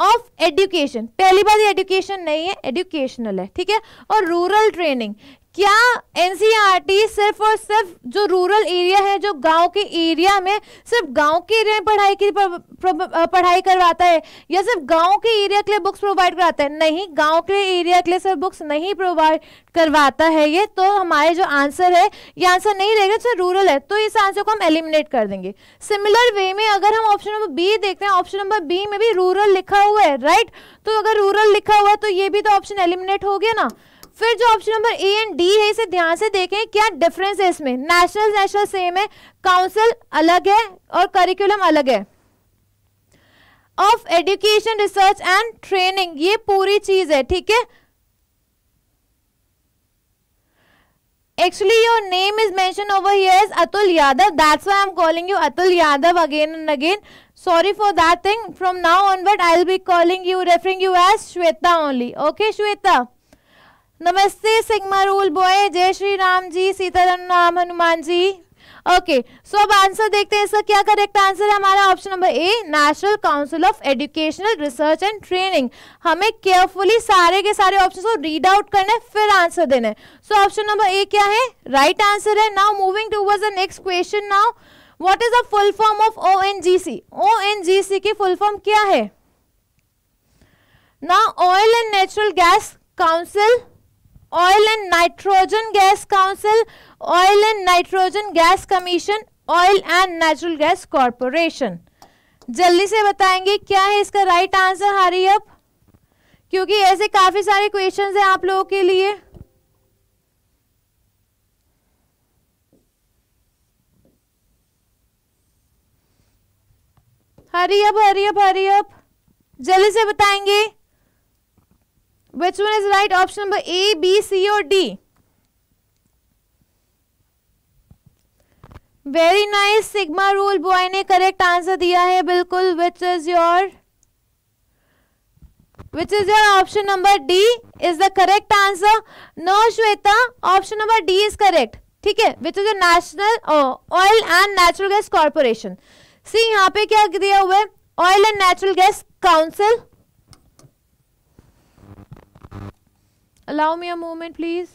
ऑफ एजुकेशन, पहली बार ये एजुकेशन नहीं है, एजुकेशनल है, ठीक है, और रूरल ट्रेनिंग। क्या एनसीईआरटी सिर्फ और सिर्फ जो रूरल एरिया है, जो गांव के एरिया में, सिर्फ गांव के एरिया में पढ़ाई की पढ़ाई करवाता है, या सिर्फ गांव के एरिया के लिए बुक्स प्रोवाइड कराता है? नहीं, गांव के एरिया के लिए सिर्फ बुक्स नहीं प्रोवाइड करवाता है ये। तो हमारे जो आंसर है ये आंसर नहीं रहेगा, सिर्फ रूरल है, तो इस आंसर को हम एलिमिनेट कर देंगे। सिमिलर वे में अगर हम ऑप्शन नंबर बी देखते हैं, ऑप्शन नंबर बी में भी रूरल लिखा हुआ है, राइट। तो अगर रूरल लिखा हुआ है तो ये भी तो ऑप्शन एलिमिनेट हो गया ना। फिर जो option number A and D है, इसे ध्यान से देखें क्या डिफरेंस है इसमें। नेशनल नेशनल सेम है, काउंसिल अलग है और करिकुलम अलग है। Of education research and training, ये पूरी चीज है, ठीक है। Actually your name is mentioned over here as Atul Yadav, that's why I'm calling you Atul Yadav again and again, sorry for that thing. From now onward I'll be calling you, referring you as Shweta only, okay Shweta। नमस्ते sigma rule boy, जय श्री राम जी, सीताराम नाम Hanuman ji. Okay so अब answer देखते हैं इसका क्या correct answer है। हमारा option number A, national council of educational research and training. हमें केयरफुली सारे के सारे ऑप्शन को रीड आउट करना है, फिर आंसर देना है। सो ऑप्शन नंबर ए क्या है, राइट आंसर है। Now moving towards the next question now. What is the full form of ONGC? ONGC की फुल फॉर्म क्या है ना, oil and natural gas council, oil and nitrogen gas council, oil and nitrogen gas commission, oil and natural gas corporation. जल्दी से बताएंगे क्या है इसका राइट आंसर। हरी अप, क्योंकि ऐसे काफी सारे क्वेश्चंस हैं आप लोगों के लिए। Hurry up, hurry up, hurry up, जल्दी से बताएंगे which one is right, option number A, B, C or D? Very nice, Sigma Rule Boy ने correct answer दिया है बिल्कुल, which is your which is your option number D is the correct answer. No Shweta, option number D is correct, ठीक है, which is your national oh, oil and natural gas corporation. See यहाँ पे क्या दिया हुआ है, oil and natural gas council। Allow me a moment, please.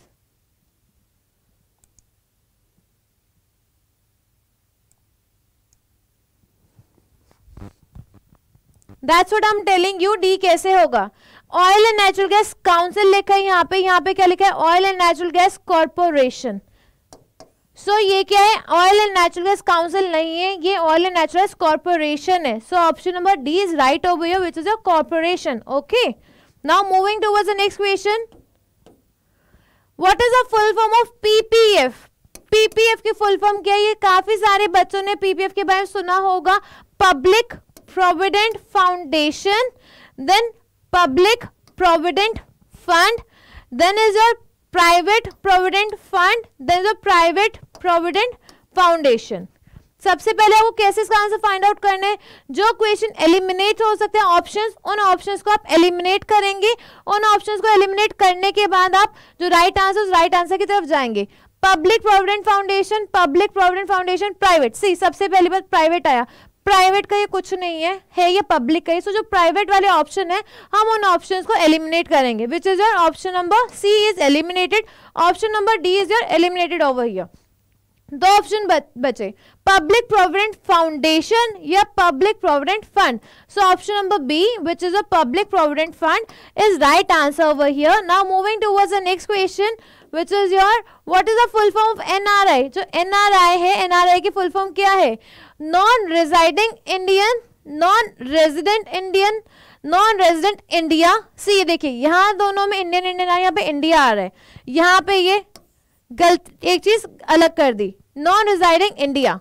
That's what I am telling you. D कैसे होगा? Oil and natural gas council लिखा है यहाँ पे, यहाँ पे क्या लिखा है? Oil and natural gas corporation. So ये क्या है? Oil and natural gas council नहीं है, ये oil and natural gas corporation है। So option number D is right over here which is a corporation. Okay, now moving towards the next question. What is the full form of PPF? PPF की full form क्या है? ये काफी सारे बच्चों ने PPF के बारे में सुना होगा, public provident foundation, then public provident fund, then is a private provident fund, then is a private provident foundation. सबसे पहले आपको कैसे इसका आंसर फाइंड आउट करना है? जो क्वेश्चन एलिमिनेट हो सकते हैं ऑप्शंस, उन ऑप्शंस को आप एलिमिनेट करेंगे। उन ऑप्शंस को एलिमिनेट करने के बाद आप जो राइट आंसर उस राइट आंसर की तरफ जाएंगे। Public provident foundation, public provident foundation, private. See सबसे पहली बात प्राइवेट आया, प्राइवेट का ये कुछ नहीं है, है ये पब्लिक का ही। सो जो प्राइवेट वाले ऑप्शन है हम उन ऑप्शंस को एलिमिनेट करेंगे, which is your option number C is eliminated. Option number D is your eliminated over here. दो ऑप्शन बचे, पब्लिक प्रोविडेंट फाउंडेशन या public provident fund. So option number B which is a public provident fund is right answer over here. Now moving towards the next question which is your what is the full form of NRI. जो NRI है, NRI की full form क्या है? Non residing Indian, non resident Indian, non resident India. See ये देखिए यहाँ दोनों में इंडियन इंडियन आ रहा है, यहाँ पे इंडिया आ रहा है, यहाँ पे ये गलत एक चीज अलग कर दी, नॉन रिजाइडिंग इंडिया,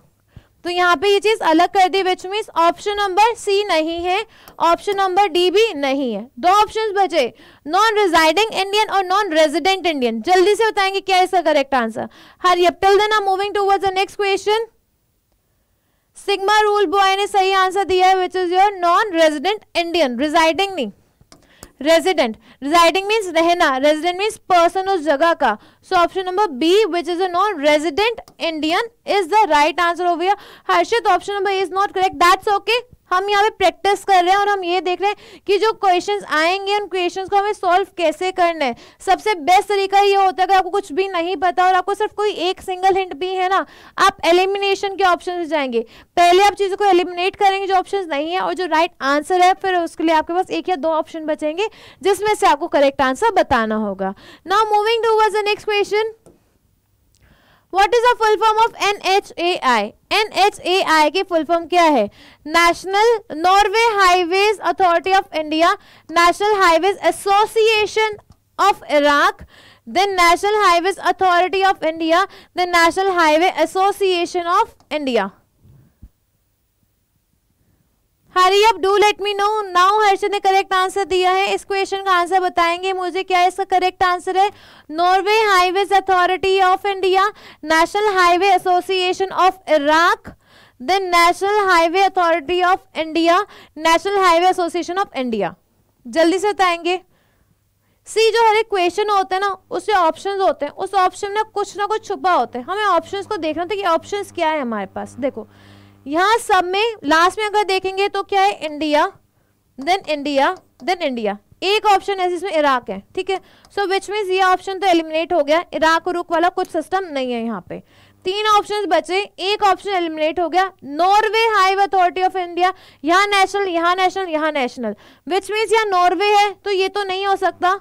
तो यहाँ पे ये चीज अलग कर दी, which means option number C नहीं है, ऑप्शन नंबर डी भी नहीं है। दो ऑप्शंस बचे, नॉन रिजाइडिंग इंडियन और नॉन रेजिडेंट इंडियन। जल्दी से बताएंगे क्या इसका correct answer. Hurry up till then I am moving towards the next question. Sigma rule boy ने सही आंसर दिया है which is your non resident Indian, residing नहीं, रेजिडेंट। रेजिडिंग मीन्स रहना, रेजिडेंट मीन्स पर्सन उस जगह का। So option number B which is a non resident Indian is the right answer over here. Harshit option number is not correct, that's okay. हम यहाँ पे practice कर रहे हैं और हम ये देख रहे हैं कि जो क्वेश्चंस आएंगे उन क्वेश्चंस को हमें सॉल्व कैसे करना है। सबसे बेस्ट तरीका ये होता है कि आपको कुछ भी नहीं पता और आपको सिर्फ कोई एक सिंगल हिंट भी है ना, आप एलिमिनेशन के ऑप्शन से जाएंगे। पहले आप चीज़ों को एलिमिनेट करेंगे जो ऑप्शन नहीं है, और जो राइट आंसर है फिर उसके लिए आपके पास एक या दो ऑप्शन बचेंगे जिसमें से आपको करेक्ट आंसर बताना होगा। Now moving towards the next question. What is the full form of N H A I? N H A I की full form क्या है? National Norway Highways Authority of India, National Highways Association of Iraq, then National Highways Authority of India, then National Highway Association of India. Hurry अब do let me know. Now Harshad ने correct answer दिया है, इस question का answer बताएंगे मुझे क्या इसका करेक्ट आंसर है। Norway highways authority of India, national highway association of Iraq, then national highway authority of India, national highway association of India. जल्दी से बताएंगे। सी जो हर एक क्वेश्चन होते हैं ना उससे ऑप्शंस होते हैं, उस ऑप्शन में कुछ ना कुछ छुपा होता है, हमें ऑप्शंस को देखना होता है कि ऑप्शंस क्या है हमारे पास। देखो यहाँ सब में लास्ट में अगर देखेंगे तो क्या है? India, then India, then India. एक ऑप्शन है जिसमें इराक है, ठीक है। सो विच मीन्स ये ऑप्शन तो एलिमिनेट हो गया, इराक रुक वाला कुछ सिस्टम नहीं है यहाँ पे। तीन ऑप्शंस बचे, एक ऑप्शन एलिमिनेट हो गया, Norway highway authority of India. यहाँ नेशनल, यहाँ नेशनल, यहाँ नेशनल, विच मीन्स यहाँ नॉर्वे है तो ये तो नहीं हो सकता।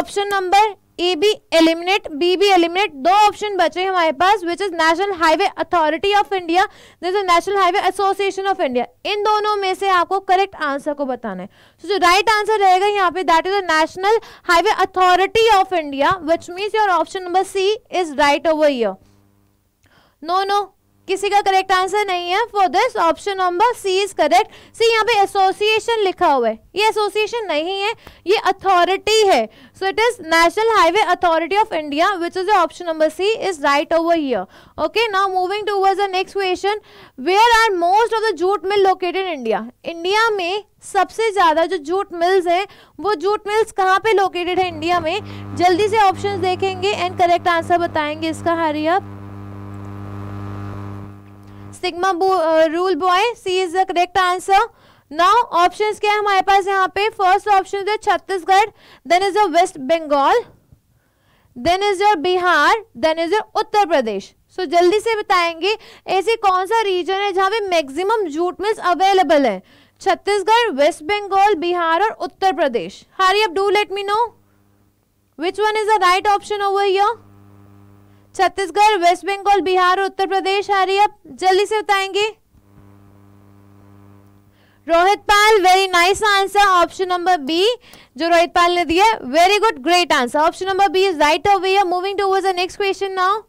ऑप्शन नंबर ए भी एलिमिनेट, बी भी एलिमिनेट। दो ऑप्शन बचे हमारे पास which is national highway authority of India, this is national highway association of India. इन दोनों में से आपको करेक्ट आंसर को बताना है। सो so, जो राइट आंसर रहेगा यहाँ पे that is the national highway authority of India, which means your option number C is right over here. No no, किसी का करेक्ट आंसर नहीं है for this. Option number C is correct. See यहाँ पे association लिखा हुआ है, ये एसोसिएशन नहीं है, ये अथॉरिटी है। So it is national highway authority of India, which is option number C is right over here. Okay, now moving towards the next question. Where are most of the jute mill located in India? India में सबसे ज्यादा जो jute mills हैं वो jute mills कहाँ पे located है India में? जल्दी से ऑप्शन देखेंगे एंड करेक्ट आंसर बताएंगे इसका। Hurry up sigma rule boy, C is the correct answer. Now options क्या है हमारे पास यहाँ पे? फर्स्ट ऑप्शन है Chhattisgarh, then is West Bengal, then is your Bihar, then is your Uttar Pradesh. So जल्दी से बताएंगे ऐसे कौन सा रीजन है जहाँ पे मैक्सिमम जूट मिल्स अवेलेबल है? छत्तीसगढ़, वेस्ट बंगाल, बिहार और उत्तर प्रदेश. हरी अब do let me know which one is the right option over here. Chhattisgarh, West Bengal, Bihar और उत्तर प्रदेश. हरी अब जल्दी से बताएंगे. Rohit Pal, very nice answer option number B जो रोहित पाल ने दिया. Very good, great answer. Option number B is right of way. Moving towards the next question now.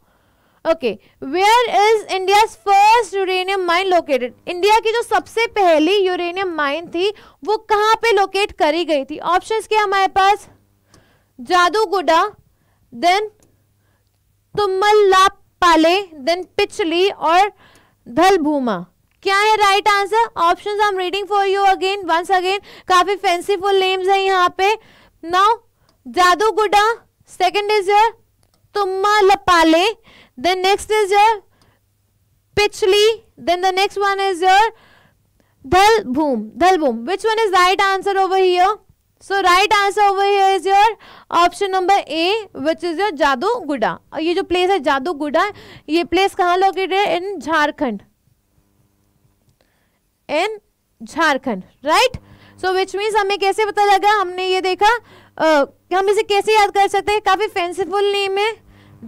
Okay, where is India's first uranium mine located. India की जो सबसे पहली uranium mine थी वो कहाँ पे लोकेट करी गई थी. ऑप्शंस क्या हमारे पास, जादूगुडा, देन तुमल्लापाले, देन पिछली और धलभूमा. क्या है right answer. Options I am reading for you again once again. काफी फैंसीफुल नेम्स हैं यहाँ पे. Now Jaduguda, second is your Tummalapalle, then next is your pichli, then the next one is your dhalbhum. Dhalbhum. Which one is right answer over here? So right answer over here is your option number A, which is your Jaduguda. और ये जो place है Jaduguda, ये place कहाँ located है? In Jharkhand. In Jharkhand, right? So which means हमें कैसे पता लगा, हमने ये देखा, uh, हम इसे कैसे याद कर सकते हैं. काफी fanciful name है,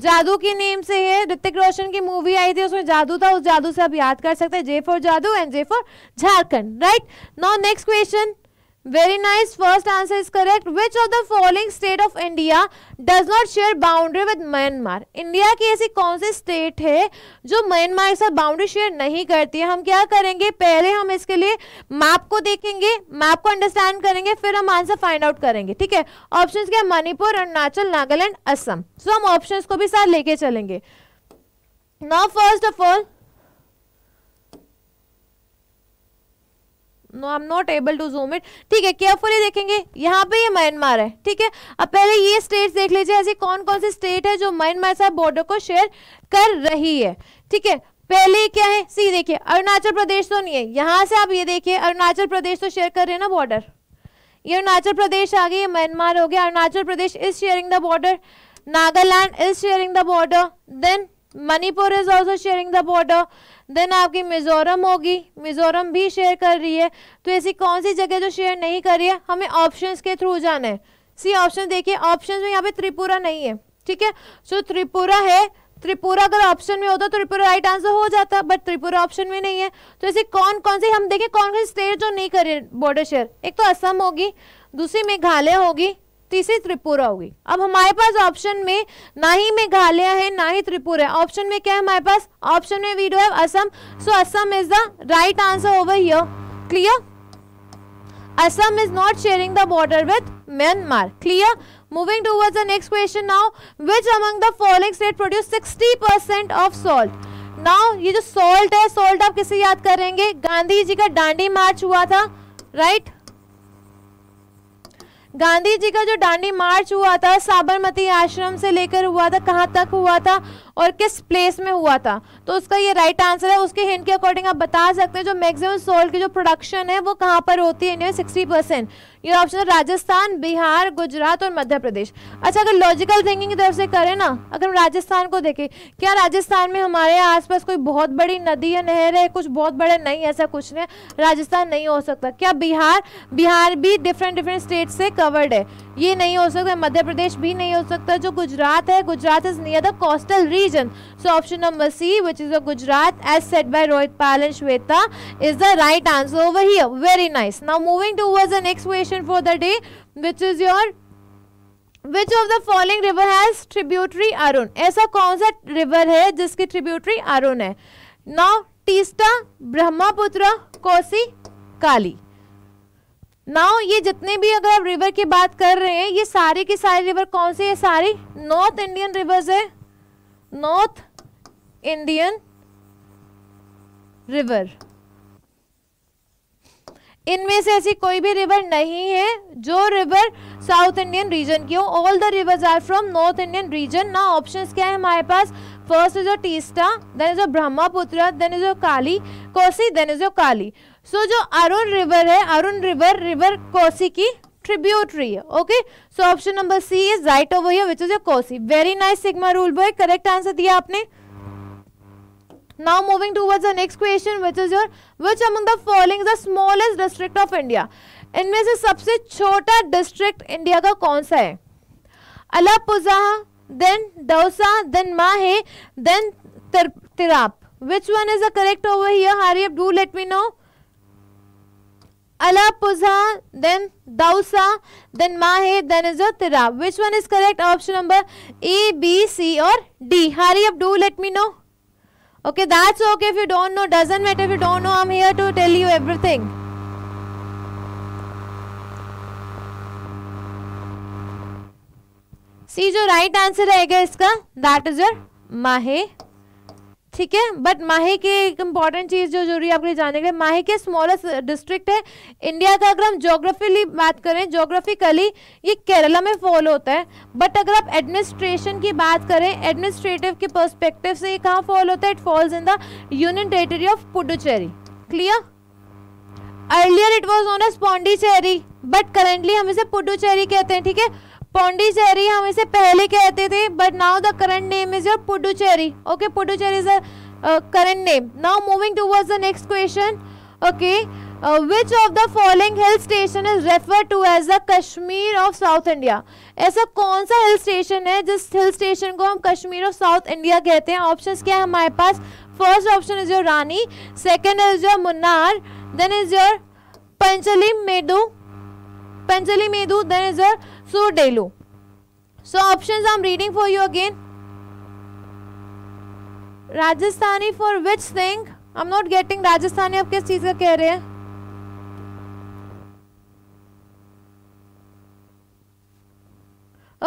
जादू के नेम से है. ऋतिक रोशन की मूवी आई थी उसमें जादू था, उस जादू से आप याद कर सकते हैं. जे फॉर जादू and J for Jharkhand. Right, now next question. Very nice, first answer is correct. Which of the following state of India does not share boundary with Myanmar. India की ऐसी कौन सी स्टेट है जो म्यांमार के साथ boundary share नहीं करती है. हम क्या करेंगे, पहले हम इसके लिए मैप को देखेंगे, मैप को अंडरस्टैंड करेंगे, फिर हम आंसर फाइंड आउट करेंगे. ठीक है, ऑप्शन क्या, मणिपुर, अरुणाचल, नागालैंड, असम. सो हम ऑप्शन को भी साथ लेके चलेंगे. Now first of all, no I am not able to zoom it. ठीक है, केयरफुली देखेंगे. यहाँ पे ये म्यांमार है. ठीक है, अब पहले ये स्टेट्स देख लीजिए, ऐसी कौन कौन सी स्टेट है जो म्यांमार से बॉर्डर को शेयर कर रही है. ठीक है, पहले क्या है, सी देखिए, अरुणाचल प्रदेश तो नहीं है. यहाँ से आप ये देखिए, अरुणाचल प्रदेश तो शेयर कर रहे हैं ना बॉर्डर. ये अरुणाचल प्रदेश आ गई, ये म्यांमार हो गया. Arunachal Pradesh is sharing the border, Nagaland is sharing the border, then Manipur is also sharing the border, then आपकी मिजोरम होगी, मिजोरम भी शेयर कर रही है. तो ऐसी कौन सी जगह जो शेयर नहीं कर रही है, हमें ऑप्शंस के थ्रू जाना है. सी ऑप्शन देखिए, ऑप्शंस में यहाँ पे त्रिपुरा नहीं है. ठीक है, सो त्रिपुरा है, त्रिपुरा अगर ऑप्शन में होता तो त्रिपुरा राइट आंसर हो जाता, बट त्रिपुरा ऑप्शन में नहीं है. तो ऐसे कौन कौन से हम देखें, कौन कौन स्टेट जो नहीं कर रही बॉर्डर शेयर. एक तो असम होगी, दूसरी मेघालय होगी, तीसरी त्रिपुरा होगी. अब हमारे पास ऑप्शन में ना ही मेघालय है ना ही त्रिपुरा है. ऑप्शन में क्या है हमारे पास, ऑप्शन में we do have Assam. So Assam is the right answer over here. Clear, Assam is not sharing the border with Myanmar. Clear, moving towards the next question now. Which among the following state produce sixty percent of salt. Now ये जो salt है, salt आप किसे याद करेंगे, गांधी जी का दांडी मार्च हुआ था. Right right? गांधी जी का जो दांडी मार्च हुआ था साबरमती आश्रम से लेकर हुआ था, कहाँ तक हुआ था और किस प्लेस में हुआ था. तो उसका ये राइट आंसर है. उसके हिंट के अकॉर्डिंग आप बता सकते हैं जो मैक्सिमम सॉल्ट की जो प्रोडक्शन है वो कहाँ पर होती है इंडिया में, सिक्सटी परसेंट. ये ऑप्शन है राजस्थान, बिहार, गुजरात और मध्य प्रदेश. अच्छा, अगर लॉजिकल थिंकिंग की तरफ से करें ना, अगर हम राजस्थान को देखें, क्या राजस्थान में हमारे आसपास कोई बहुत बड़ी नदी या नहर है, कुछ बहुत बड़ा नहीं, ऐसा कुछ नहीं, राजस्थान नहीं हो सकता. क्या बिहार, बिहार भी डिफरेंट डिफरेंट स्टेट से कवर्ड है, ये नहीं हो सकता. मध्य प्रदेश भी नहीं हो सकता. जो गुजरात है, Gujarat is near the coastal region. So option number C which is Gujarat as set by Rohit Pal and Shweta is the right answer over here. Very nice. Now moving towards the next question for the day which is your Which of the following river has tributary Arun? ऐसा कौन सा river है जिसकी tributary Arun है. Now Teesta, Brahmaputra, Kosi, Kali. Now ये जितने भी अगर आप रिवर की बात कर रहे हैं, ये सारे के सारे रिवर कौन से है, सारी नॉर्थ इंडियन रिवर्स है. North Indian river. इनमें से ऐसी कोई भी रिवर नहीं है जो रिवर साउथ इंडियन रीजन की हो. All the rivers are from north Indian region. ना ऑप्शंस क्या है हमारे पास, first is your Teesta, then is your Brahmaputra, then is your Kali, Kosi, then is your Kali. So so, जो अरुण रिवर है, अरुण रिवर रिवर कोसी की ट्रिब्यूटरी है. Okay, so option number C is right over here which is your Kosi. Very nice sigma rule boy, correct answer दिया आपने. Now moving towards the next question, which is your which among the following is the smallest district of India? इनमें से सबसे छोटा district India का कौन सा है? Alappuzha, then Dausa, then Mahe, then Tirap. Which one is the correct over here? Hurry up, do let me know. Alapuza, then Dausa, then Mahé, then is a Tirap. Which one is correct? Option number A, B, C or D. Hurry up, do let me know. Okay, that's okay if you don't know. Doesn't matter if you don't know. I'm here to tell you everything. See, जो right answer रहेगा इसका, that is your Mahé. ठीक है, but माहे की एक important चीज़ जो जरूरी है आपके लिए जानने के लिए, माहे के स्मॉलेस्ट डिस्ट्रिक्ट है इंडिया का. अगर हम जोग्राफिकली बात करें, जोग्राफिकली ये केरला में फॉल होता है, बट अगर आप एडमिनिस्ट्रेशन की बात करें, एडमिनिस्ट्रेटिव के पर्सपेक्टिव से ये कहाँ फॉल होता है? It falls in the union territory of Puducherry. Clear? Earlier it was known as Pondicherry, but currently हम इसे पुडुचेरी कहते हैं. ठीक है, पौंडीचेरी हम इसे पहले कहते थे, but now the current name is your Puducherry. Okay, Puducherry is a current name. Now moving towards the next question. Okay, which of the following hill station is referred to as the Kashmir of south India? ऐसा कौन सा hill station है जिस hill station को हम Kashmir of south India कहते हैं? Options क्या है हमारे पास? First option is your Rani, second is your Munnar, then is your Panchli medu Panchli medu then is your Sohra. So options I'm reading for you again. Rajasthani for which thing? I'm not getting Rajasthani. आप किस चीज़ का कह रहे हैं?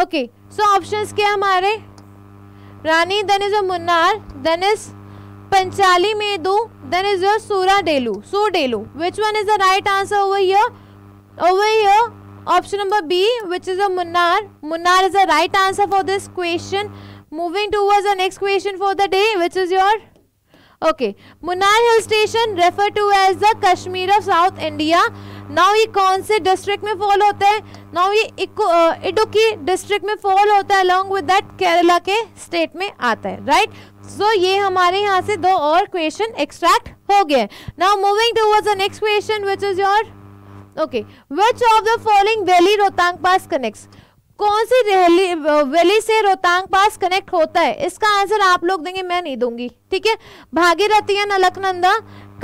Okay. So options क्या हमारे? Rani, then is your Munnar, then is Panchali Medu, then is your Sohra. Sohra. Which one is the right answer over here? Over here. Option number B, which is a Munnar. Munnar is the right answer for this question. Moving towards the next question for the day, which is your okay. Munnar Hill Station referred to as the Kashmir of South India. Now ये कौन से district में fall होता है? Now ये Idukki district में fall होता है, along with that Kerala के state में आता है, right? So ये हमारे यहाँ से दो और question extract हो गए. Now moving towards the next question, which is your okay, which of the following valley Rohtang pass connects? कौन सी वैली से रोहतांग पास कनेक्ट होता है? इसका आंसर आप लोग देंगे, मैं नहीं दूंगी. ठीक है, Bhagirathi and Alaknanda,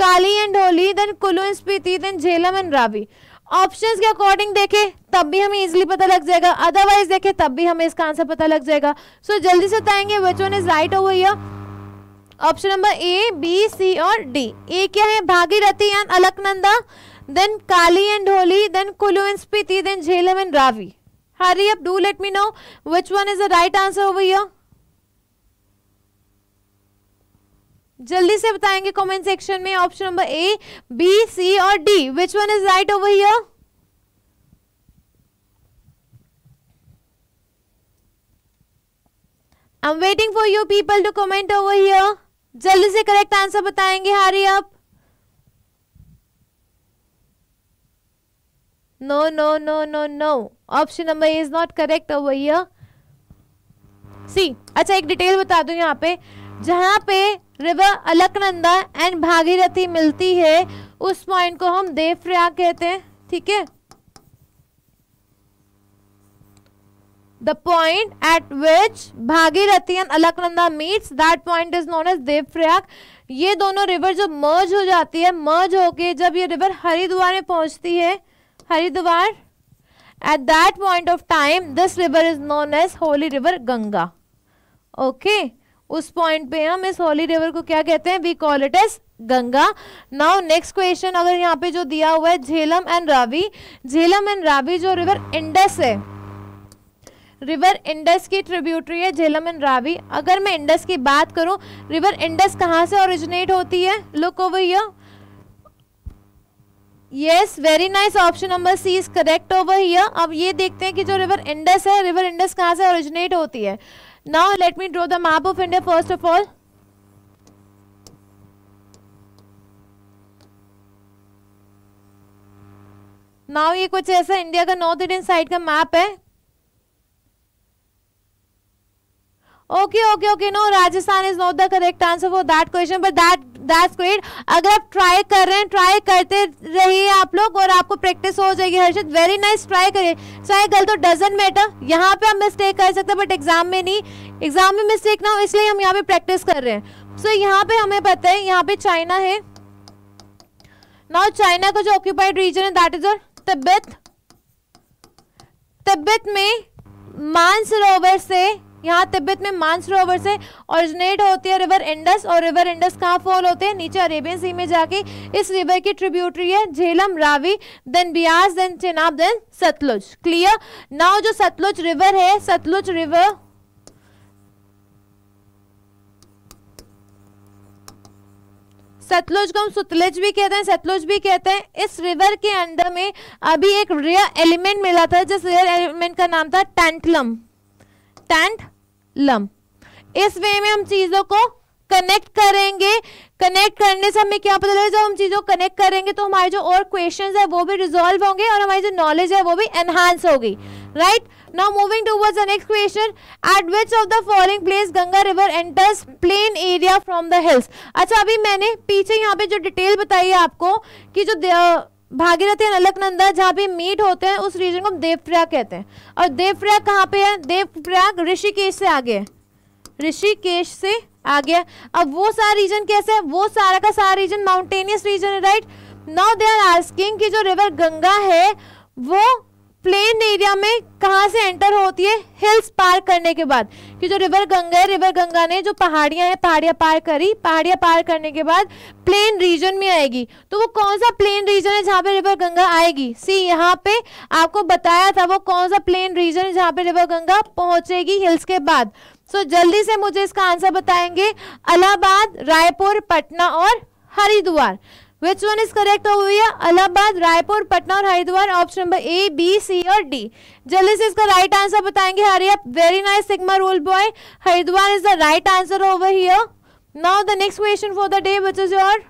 Kali and Holi, then Kullu and Spiti, then Jhelum and Ravi. Options के अकॉर्डिंग देखें तब भी हमें इजीली पता लग जाएगा, अदरवाइज देखें तब भी हमें इसका आंसर पता लग जाएगा. सो so, जल्दी से बताएंगे which one is right over here. Option number A, B, C और डी. ए क्या है? Bhagirathi and Alaknanda, then Kali and Holi, then Kulu and Spiti, then Jhelum and Ravi. Hurry up, do let me know which one is the right answer over here. जल्दी से बताएंगे comment section में option number A, B, C और D. Which one is right over here? I'm waiting for you people to comment over here. जल्दी से correct answer बताएंगे. Hurry up. No, no, no, no, no. Option number A is not correct over here. See, अच्छा एक detail बता दूँ यहाँ पे, जहाँ पे रिवर अलकनंदा एंड भागीरथी मिलती है उस पॉइंट को हम देवप्रयाग कहते हैं. ठीक है, the point at which Bhagirathi and Alaknanda meets, that point is known as Devprayag. ये दोनों रिवर जो मर्ज हो जाती है, मर्ज होके जब ये रिवर हरिद्वार में पहुँचती है, Haridwar, at that point of time this river is known as holy river Ganga. Okay, उस point पे हम इस holy river को क्या कहते हैं? We call it as Ganga. Now next question, अगर यहाँ पे जो दिया हुआ है झेलम एंड रावी, झेलम एंड रावी जो river इंडस है, रिवर इंडस की ट्रिब्यूटरी है झेलम एंड रावी. अगर मैं इंडस की बात करूँ, रिवर इंडस कहाँ से ओरिजिनेट होती है? Look over here. Yes, very nice, option number C is correct over here. अब ये देखते हैं कि जो रिवर इंडस है, रिवर इंडस कहाँ से ओरिजिनेट होती है. Now let me draw the map of India first of all. Now ये कुछ ऐसा इंडिया का नॉर्थ इंडियन साइड का मैप है. Okay okay okay no Rajasthan is not the correct answer for that question but that that's great. अगर आप try कर रहे हैं ट्राई करते रहिए आप लोग और आपको प्रैक्टिस हो जाएगी। हर्षित वेरी नाइस, ट्राई करिए। चाहे गलत हो डजेंट मैटर, यहाँ पे आप मिस्टेक कर सकते हैं बट एग्जाम में नहीं, एग्जाम में मिस्टेक ना हो इसलिए हम यहाँ पे प्रैक्टिस कर रहे हैं। सो so, यहाँ पे हमें पता है यहाँ पे चाइना है। नाउ चाइना का जो ऑक्यूपाइड रीजन है दैट इज और तिब्बत। तिब्बत में मानसरोवर से, यहाँ तिब्बत में मानसरोवर से ऑरिजिनेट होती है रिवर इंडस। और रिवर इंडस कहाँ फॉल होते हैं? नीचे अरेबियन सी में जाके। इस रिवर की ट्रिब्यूटरी है Jhelum, Ravi, then Beas, then Chenab, then Sutlej. Clear. Now जो सतलुज रिवर है, सतलुज रिवर सतलुज को हम सतलुज भी कहते हैं, सतलुज भी कहते हैं। इस रिवर के अंदर में अभी एक रेयर एलिमेंट मिला था जिस रेयर एलिमेंट का नाम था टैंटलम। टैंटलम। इस वे में हम चीजों को कनेक्ट करेंगे। कनेक्ट करने से हमें क्या पता चलेगा? जब हम चीजों को कनेक्ट करेंगे तो हमारे जो और क्वेश्चंस है वो भी रिजॉल्व होंगे और हमारी जो नॉलेज है वो भी एनहांस होगी। Right. Now moving towards the next question. At which of the following place Ganga river enters plain area from the hills. अच्छा अभी मैंने पीछे यहाँ पे जो डिटेल बताई है आपको कि जो भागीरथी अलकनंदा जहाँ पे मीट होते हैं उस रीजन को हम देवप्रयाग कहते हैं। और देवप्रयाग कहाँ पे है? देवप्रयाग ऋषिकेश से आगे है, ऋषिकेश से आगे है। अब वो सारा रीजन कैसे है? वो सारा का सारा रीजन माउंटेनियस रीजन है। Right. Now they are asking कि जो रिवर गंगा है वो प्लेन एरिया में कहाँ से एंटर होती है? हिल्स पार करने के बाद। कि जो रिवर गंगा है, रिवर गंगा ने जो पहाड़ियाँ हैं पहाड़ियाँ पार करी, पहाड़ियाँ पार करने के बाद प्लेन रीजन में आएगी। तो वो कौन सा प्लेन रीजन है जहाँ पे रिवर गंगा आएगी? सी यहाँ पे आपको बताया था वो कौन सा प्लेन रीजन है जहाँ पे रिवर गंगा पहुँचेगी हिल्स के बाद। सो so, जल्दी से मुझे इसका आंसर बताएंगे। इलाहाबाद, रायपुर, पटना और Haridwar. Which one is correct हो गया? इलाहाबाद, रायपुर, पटना और Haridwar. Option number A, B, C और डी। जल्दी से इसका राइट आंसर बताएंगे। Hurry up, very nice sigma rule boy. Haridwar is the right answer over here. Now the next question for the day which is your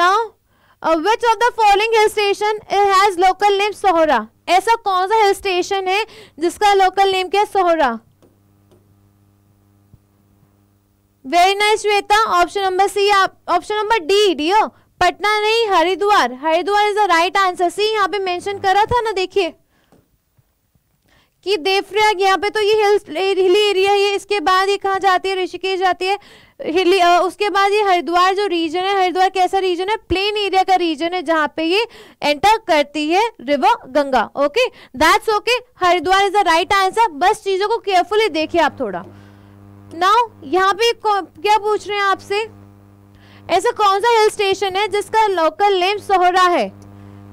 now which of the following hill station has local name Sohra. ऐसा कौन सा hill station है जिसका local name क्या है? Sohra. Very nice Shweta. Option number C, option number D डियो। पटना नहीं, Haridwar. Haridwar is the right answer. See यहाँ पे मेंशन करा था ना, देखिए कि देवप्रयाग यहाँ पे तो ये हिल हिली एरिया है, इसके बाद ये कहाँ जाती है? ऋषिकेश जाती है हिली। उसके बाद ये हरिद्वार जो रीजन है, हरिद्वार कैसा रीजन है? प्लेन एरिया का रीजन है जहाँ पे ये एंटर करती है river Ganga. Okay that's okay. Haridwar is the right answer. बस चीजों को केयरफुली देखिए आप थोड़ा। नाउ यहाँ पे क्या पूछ रहे हैं आपसे? ऐसा कौन सा हिल स्टेशन है जिसका लोकल नेम सोहरा है?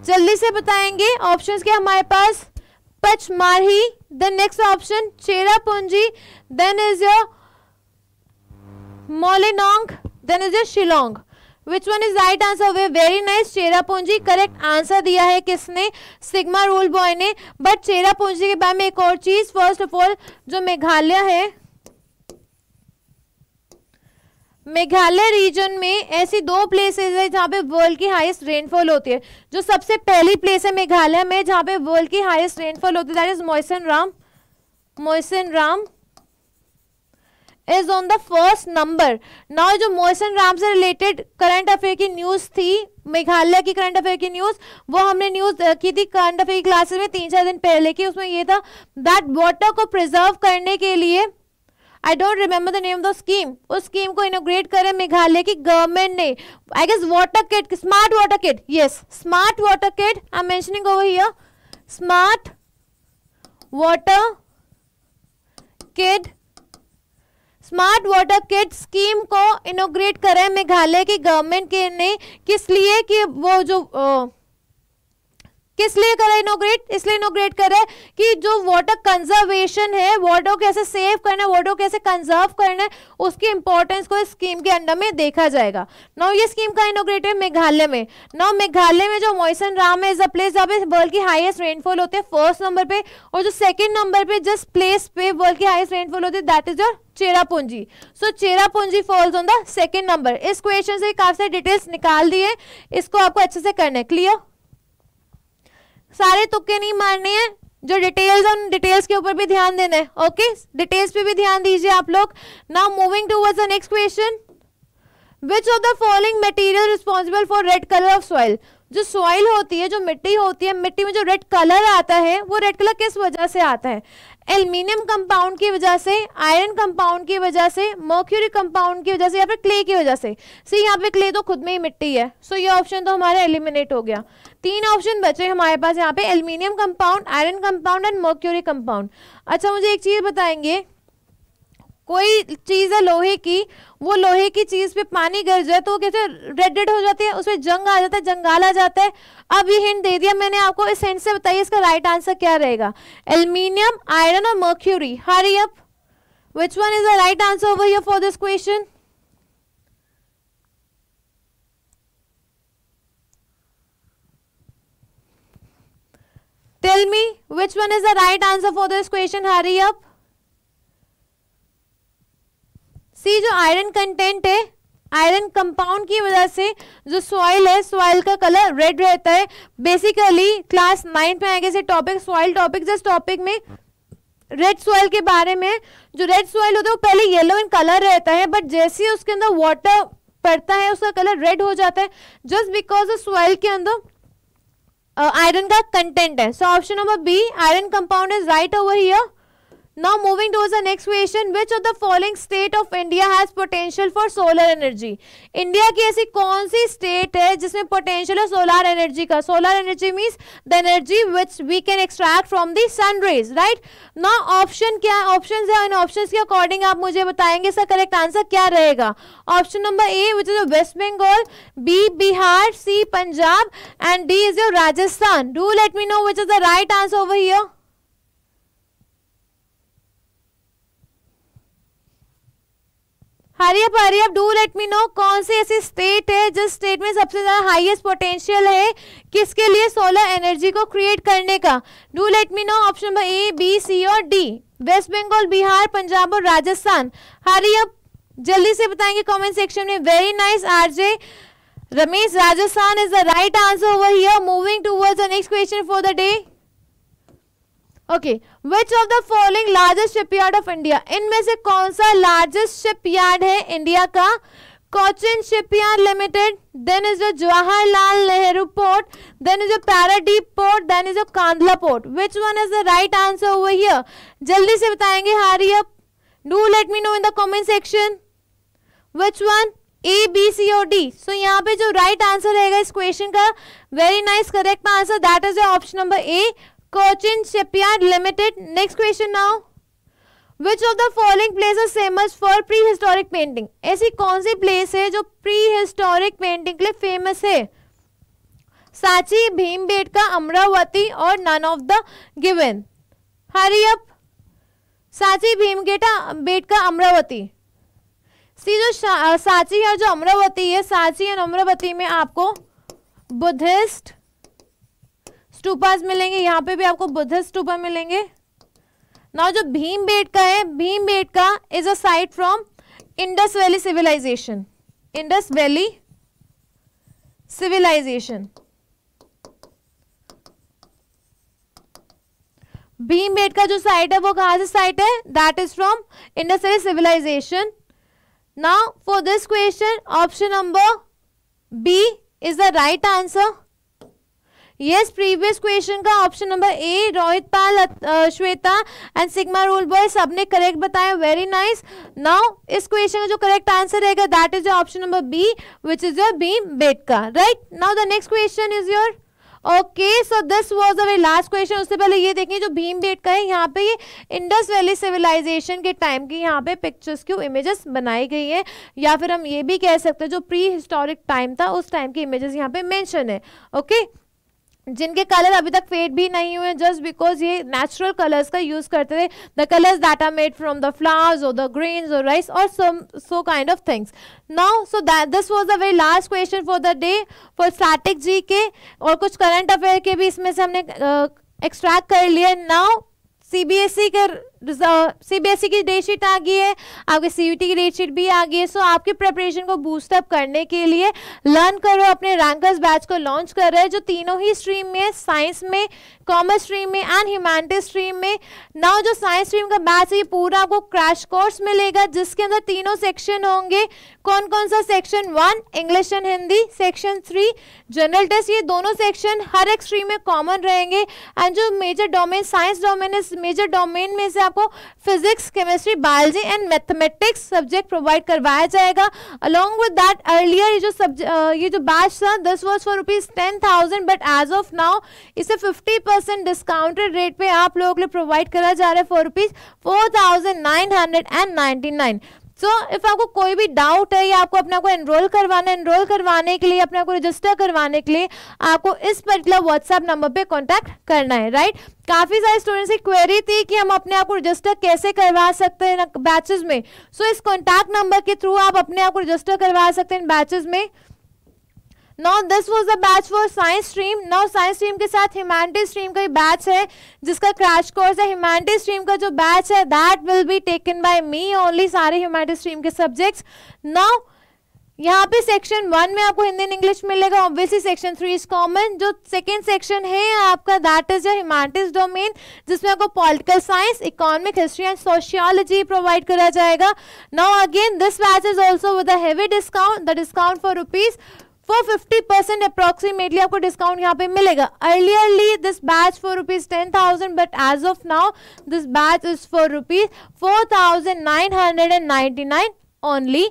जल्दी से बताएंगे। ऑप्शंस क्या हमारे पास? Pachmarhi, then next option Cherrapunji, then is your Mawlynnong, then is your Shillong. Which one is right answer? Way very nice. Cherrapunji correct answer दिया है। किसने? सिग्मा रूल बॉय ने। बट चेरापूंजी के बारे में एक और चीज, फर्स्ट ऑफ ऑल जो मेघालय है, मेघालय रीजन में ऐसी दो प्लेसेस है जहाँ पे वर्ल्ड की हाईएस्ट रेनफॉल होती है। जो सबसे पहली प्लेस है मेघालय में जहाँ पे वर्ल्ड की हाईएस्ट रेनफॉल होती है that is Mawsynram. Mawsynram is on the first number. Now जो मोइसन राम से रिलेटेड करंट अफेयर की न्यूज थी, मेघालय की करंट अफेयर की न्यूज, वो हमने न्यूज की थी करंट अफेयर की क्लासेस में तीन चार दिन पहले की। उसमें ये था दैट वाटर को प्रिजर्व करने के लिए, I don't remember the name of the scheme, उस स्कीम को इनोग्रेट करें मेघालय की गवर्नमेंट ने। I guess water kit, smart water kit, yes smart water kit I am mentioning over here. Smart water kit, smart water kit scheme को inaugurate करें मेघालय की government के ने। किस लिए? कि वो जो uh, किस लिए करें इनोग्रेट? इसलिए इनोग्रेट करें कि जो वाटर कंजर्वेशन है, वाटर कैसे सेव करना है, वाटर कैसे कंजर्व करना है, उसकी इंपॉर्टेंस को इस स्कीम के अंडर में देखा जाएगा। नाउ ये स्कीम का इनोग्रेट है मेघालय में। नाउ मेघालय में जो मोइसन राम है इज अ प्लेस जहाँ पे वर्ल्ड की हाईएस्ट रेनफॉल होते हैं फर्स्ट नंबर पे। और जो सेकेंड नंबर पे जिस प्लेस पे वर्ल्ड की हाईएस्ट रेनफॉल होती है that is your Cherrapunji. So Cherrapunji falls on the second number. इस क्वेश्चन से काफी सारी डिटेल्स निकाल दी है, इसको आपको अच्छे से करना है। क्लियर? सारे तुक्के नहीं मारने हैं, जो डिटेल्स और डिटेल्स के ऊपर भी ध्यान देना है, ओके, डिटेल्स पे भी ध्यान दीजिए आप लोग. Now moving towards the next question, which of the following material responsible for red colour of soil. जो सॉइल होती है, जो मिट्टी होती है, मिट्टी में जो रेड कलर आता है वो रेड कलर किस वजह से आता है. एल्यूमिनियम कंपाउंड की वजह से, आयरन कंपाउंड की वजह से, मर्क्यूरी कंपाउंड की वजह से, या फिर क्ले की वजह से. सी यहाँ पे क्ले तो खुद में ही मिट्टी है, सो so, ये ऑप्शन तो हमारा एलिमिनेट हो गया. तीन ऑप्शन बचे हमारे पास यहाँ पे, aluminium compound, iron compound and mercury compound. अच्छा मुझे एक चीज़ बताएंगे, कोई चीज़ है लोहे की, वो लोहे की चीज़ पे पानी गिर जाए तो कैसे रेड रेड हो जाती है, उसमें जंग आ जाता है, जंगाल आ जाता है. अब ये हिंट दे दिया मैंने आपको, इस हिंट से बताइए इसका राइट आंसर क्या रहेगा. एल्यूमिनियम, आयरन और mercury. Hurry up, which one is the right answer over here for this question. Tell me which one is the right answer for this question. Hurry up. सी जो iron content है, iron compound की वजह से जो soil है, soil का colour red रहता है. बेसिकली क्लास नाइन्थ में आएगा से टॉपिक सॉइल टॉपिक, जिस टॉपिक में रेड सॉइल के बारे में, जो रेड सॉइल होता है वो पहले येलो इन कलर रहता है, बट जैसे ही उसके अंदर वाटर पड़ता है उसका कलर रेड हो जाता है, जस्ट बिकॉज ऑफ सॉइल के अंदर आयरन uh, का कंटेंट है. So option number B, iron compound is right over here. Now moving towards the next question, which of the following state of India has potential for solar energy? India की ऐसी कौन सी state है जिसमें potential है solar energy का. Solar energy means the energy which we can extract from the sun rays, right? Now option क्या options है, इन options के according आप मुझे बताएंगे इसका correct answer क्या रहेगा. Option number A which is West Bengal, B Bihar, C Punjab and D is your Rajasthan. Do let me know which is the right answer over here. हरी अब हरी अब do let me no, कौन सी ऐसी state है जिस state में सबसे ज़्यादा हाईएस्ट पोटेंशियल है किसके लिए, सोलर एनर्जी को क्रिएट करने का. Do let me know, option number A, B, C और डी. वेस्ट बंगाल, बिहार, पंजाब और राजस्थान. हरी अब जल्दी से बताएंगे कमेंट सेक्शन में. Very nice RJ Ramesh, Rajasthan is the right answer over here. Moving towards the next question for the day. Okay, which of the following largest shipyard of India. इनमें से कौन सा लार्जेस्ट शिपयार्ड है इंडिया का. Cochin shipyard limited, then is the Jawaharlal Nehru port, then is the Paradip port, then is the Kandla port. Which one is the right answer over here, जल्दी से बताएंगे. Hurry up, do let me know in the comment section which one, A, B, C और D. सो यहाँ पे जो right answer रहेगा इस question का, very nice correct answer, that is the option number A, Cochin shipyard limited. Next question now, which of the following place is famous for prehistoric painting. ऐसी कौन सी place है जो प्री हिस्टोरिक पेंटिंग के लिए famous है. सांची, भीमबेटका, अमरावती और none of the given. Hurry up, Sanchi, Bhimbetka, Betka, Amaravati. सी जो सांची है, जो अमरावती है, सांची एंड अमरावती में आपको बुद्धिस्ट स्टूपास मिलेंगे, यहाँ पे भी आपको बुद्धिस्ट स्टूपा मिलेंगे. नाउ जो भीमबेटका है, Bhimbetka is a site from Indus valley civilisation, Indus valley civilisation. Bhimbetka जो साइट है वो कहाँ से साइट है, that is from Indus valley civilisation. Now for this question option number B is the right answer. Yes, previous question का option number A, Rohit Pal, Shweta and sigma rule boy सबने correct बताया, very nice. Now इस question का जो correct answer रहेगा that is option number B which is your Bhimbetka, right. Now the next question is your, okay, so this was the very last question. उससे पहले ये देखिए जो भीमबेटका है, यहाँ पे ये इंडस वैली सिविलाइजेशन के टाइम की यहाँ पे पिक्चर्स की इमेजेस बनाई गई है, या फिर हम ये भी कह सकते हैं जो प्री हिस्टोरिक टाइम था उस टाइम की इमेजेस यहाँ पे मैंशन है, ओके okay? जिनके कलर अभी तक फेड भी नहीं हुए, जस्ट बिकॉज ये नेचुरल कलर्स का यूज करते थे. The colours that are made from the flowers और द ग्रेन्स और राइस और some so kind of things. Now so that this was the very last question for the day for static G K, और कुछ current affair के भी इसमें से हमने एक्सट्रैक्ट uh, कर लिए. Now C B S E के सीबीएसई की डेट शीट आ गई है, आपके सीयूटी की डेट शीट भी आ गई है। सो आपके प्रिपरेशन को बूस्टअप करने के लिए लर्न करो, अपने रैंकर्स बैच को लॉन्च कर रहे हैं जो तीनों ही स्ट्रीम में, साइंस में, कॉमर्स स्ट्रीम में एंड ह्यूमैनिटीज स्ट्रीम में। नाउ जो साइंस स्ट्रीम का बैच है ये पूरा आपको क्रैश कोर्स मिलेगा जिसके अंदर तीनों सेक्शन होंगे। कौन कौन सा section? One English and Hindi, section three general test. ये दोनों सेक्शन हर एक स्ट्रीम में कॉमन रहेंगे। एंड जो मेजर डोमेन, साइंस डोमेन है, मेजर डोमेन में से आपको physics, chemistry, biology and mathematics subject provide करवाया जाएगा। अलोंग विद दैट अर्लियर ये जो ये जो बैच था this was for rupees ten thousand, but as of now इसे फिफ्टी परसेंट डिस्काउंटेड रेट पे आप लोगों के लिए प्रोवाइड करा जा रहा है for rupees four thousand nine hundred and ninety nine. So so, if आपको कोई भी डाउट है या आपको अपने आपको एनरोल करवाना है, एनरोल करवाने के लिए, अपने आपको रजिस्टर करवाने के लिए आपको इस पर्टिकुलर व्हाट्सएप नंबर पे कांटेक्ट करना है, राइट right? काफ़ी सारे स्टूडेंट्स की क्वेरी थी कि हम अपने आप को रजिस्टर कैसे करवा सकते हैं बैचेस में। सो so, इस कॉन्टैक्ट नंबर के थ्रू आप अपने आप को रजिस्टर करवा सकते हैं बैचेस में। Now this was the batch for science stream. Now science stream के साथ humanities stream का भी batch है जिसका crash course है। humanities stream का जो batch है that will be taken by me only, सारे humanities stream के subjects। Now यहाँ पे सेक्शन वन में आपको हिंदी इंग्लिश मिलेगा, obviously section three is common. जो सेकेंड सेक्शन है आपका दैट इज ह्यूमैनिटीज डोमेन जिसमें आपको political science, economic, history and sociology provide करा जाएगा। Now again this batch is also with a heavy discount, the discount for rupees for fifty percent approximately आपको discount यहाँ पे मिलेगा। Earlierly this batch for rupees ten thousand, but as of now this batch is for rupees four thousand nine hundred and ninety nine only.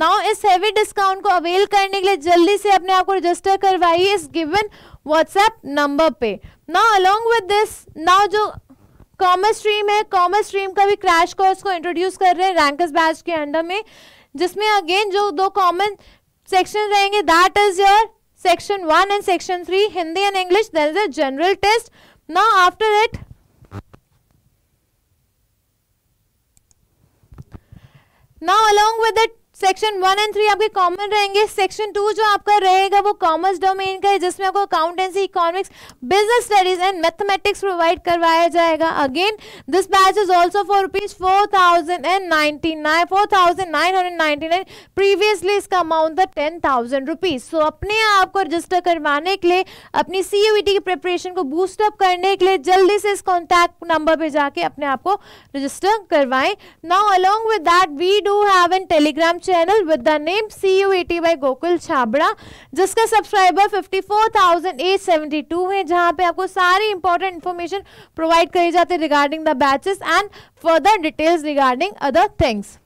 Now इस heavy discount को avail करने के लिए जल्दी से अपने आप को रजिस्टर करवाइए इस गिवन व्हाट्सएप नंबर पे। Now along with this, now जो कॉमर्स स्ट्रीम है, कॉमर्स स्ट्रीम का भी क्रैश कोर्स को इंट्रोड्यूस कर रहे हैं रैंकर्स बैच के अंडर में, जिसमें अगेन जो दो कॉमन सेक्शन रहेंगे that is your section one and section three, Hindi and English, there is a general test. Now after it now along with it section one and three आपके common रहेंगे। Section two जो आपका रहेगा वो commerce domain का है जिसमें आपको accountancy, economics, business studies and mathematics provide करवाया जाएगा। Again this batch is also for rupees four thousand and ninety nine four thousand nine hundred ninety nine. Previously इसका अमाउंट था टेन थाउजेंड रुपीज। सो अपने आप को register करवाने के लिए, अपनी सी यू ई टी की प्रिपरेशन को बूस्टअप करने के लिए जल्दी से इस कॉन्टैक्ट नंबर पर जाके अपने आप को रजिस्टर करवाएं। Now along with that we do have an Telegram channel with the name C U E T by Gokul Chhabra जिसका subscriber fifty four thousand eight seventy two है, जहां पे आपको सारी इंपॉर्टेंट इंफॉर्मेशन प्रोवाइड करी जाती है regarding the batches and further details regarding other things.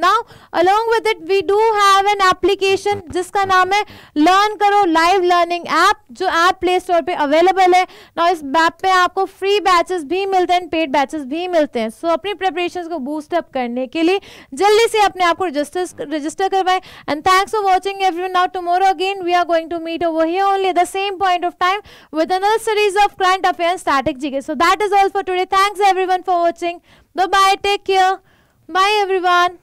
Now along with it we do have an application जिसका नाम है लर्न करो लाइव लर्निंग ऐप, जो ऐप प्ले स्टोर पर अवेलेबल है। Now इस ऐप पे आपको फ्री बैचेस भी मिलते हैं, पेड बैचेस भी मिलते हैं। सो अपनी प्रिपरेशन को बूस्टअप करने के लिए जल्दी से अपने आप को रजिस्टर रजिस्टर करवाएं। And thanks for watching everyone. Now tomorrow again we are going to meet over here only at the same point of time with another series of current affairs strategy. So That is all for today. Thanks everyone for watching. Bye bye. Take care. Bye everyone.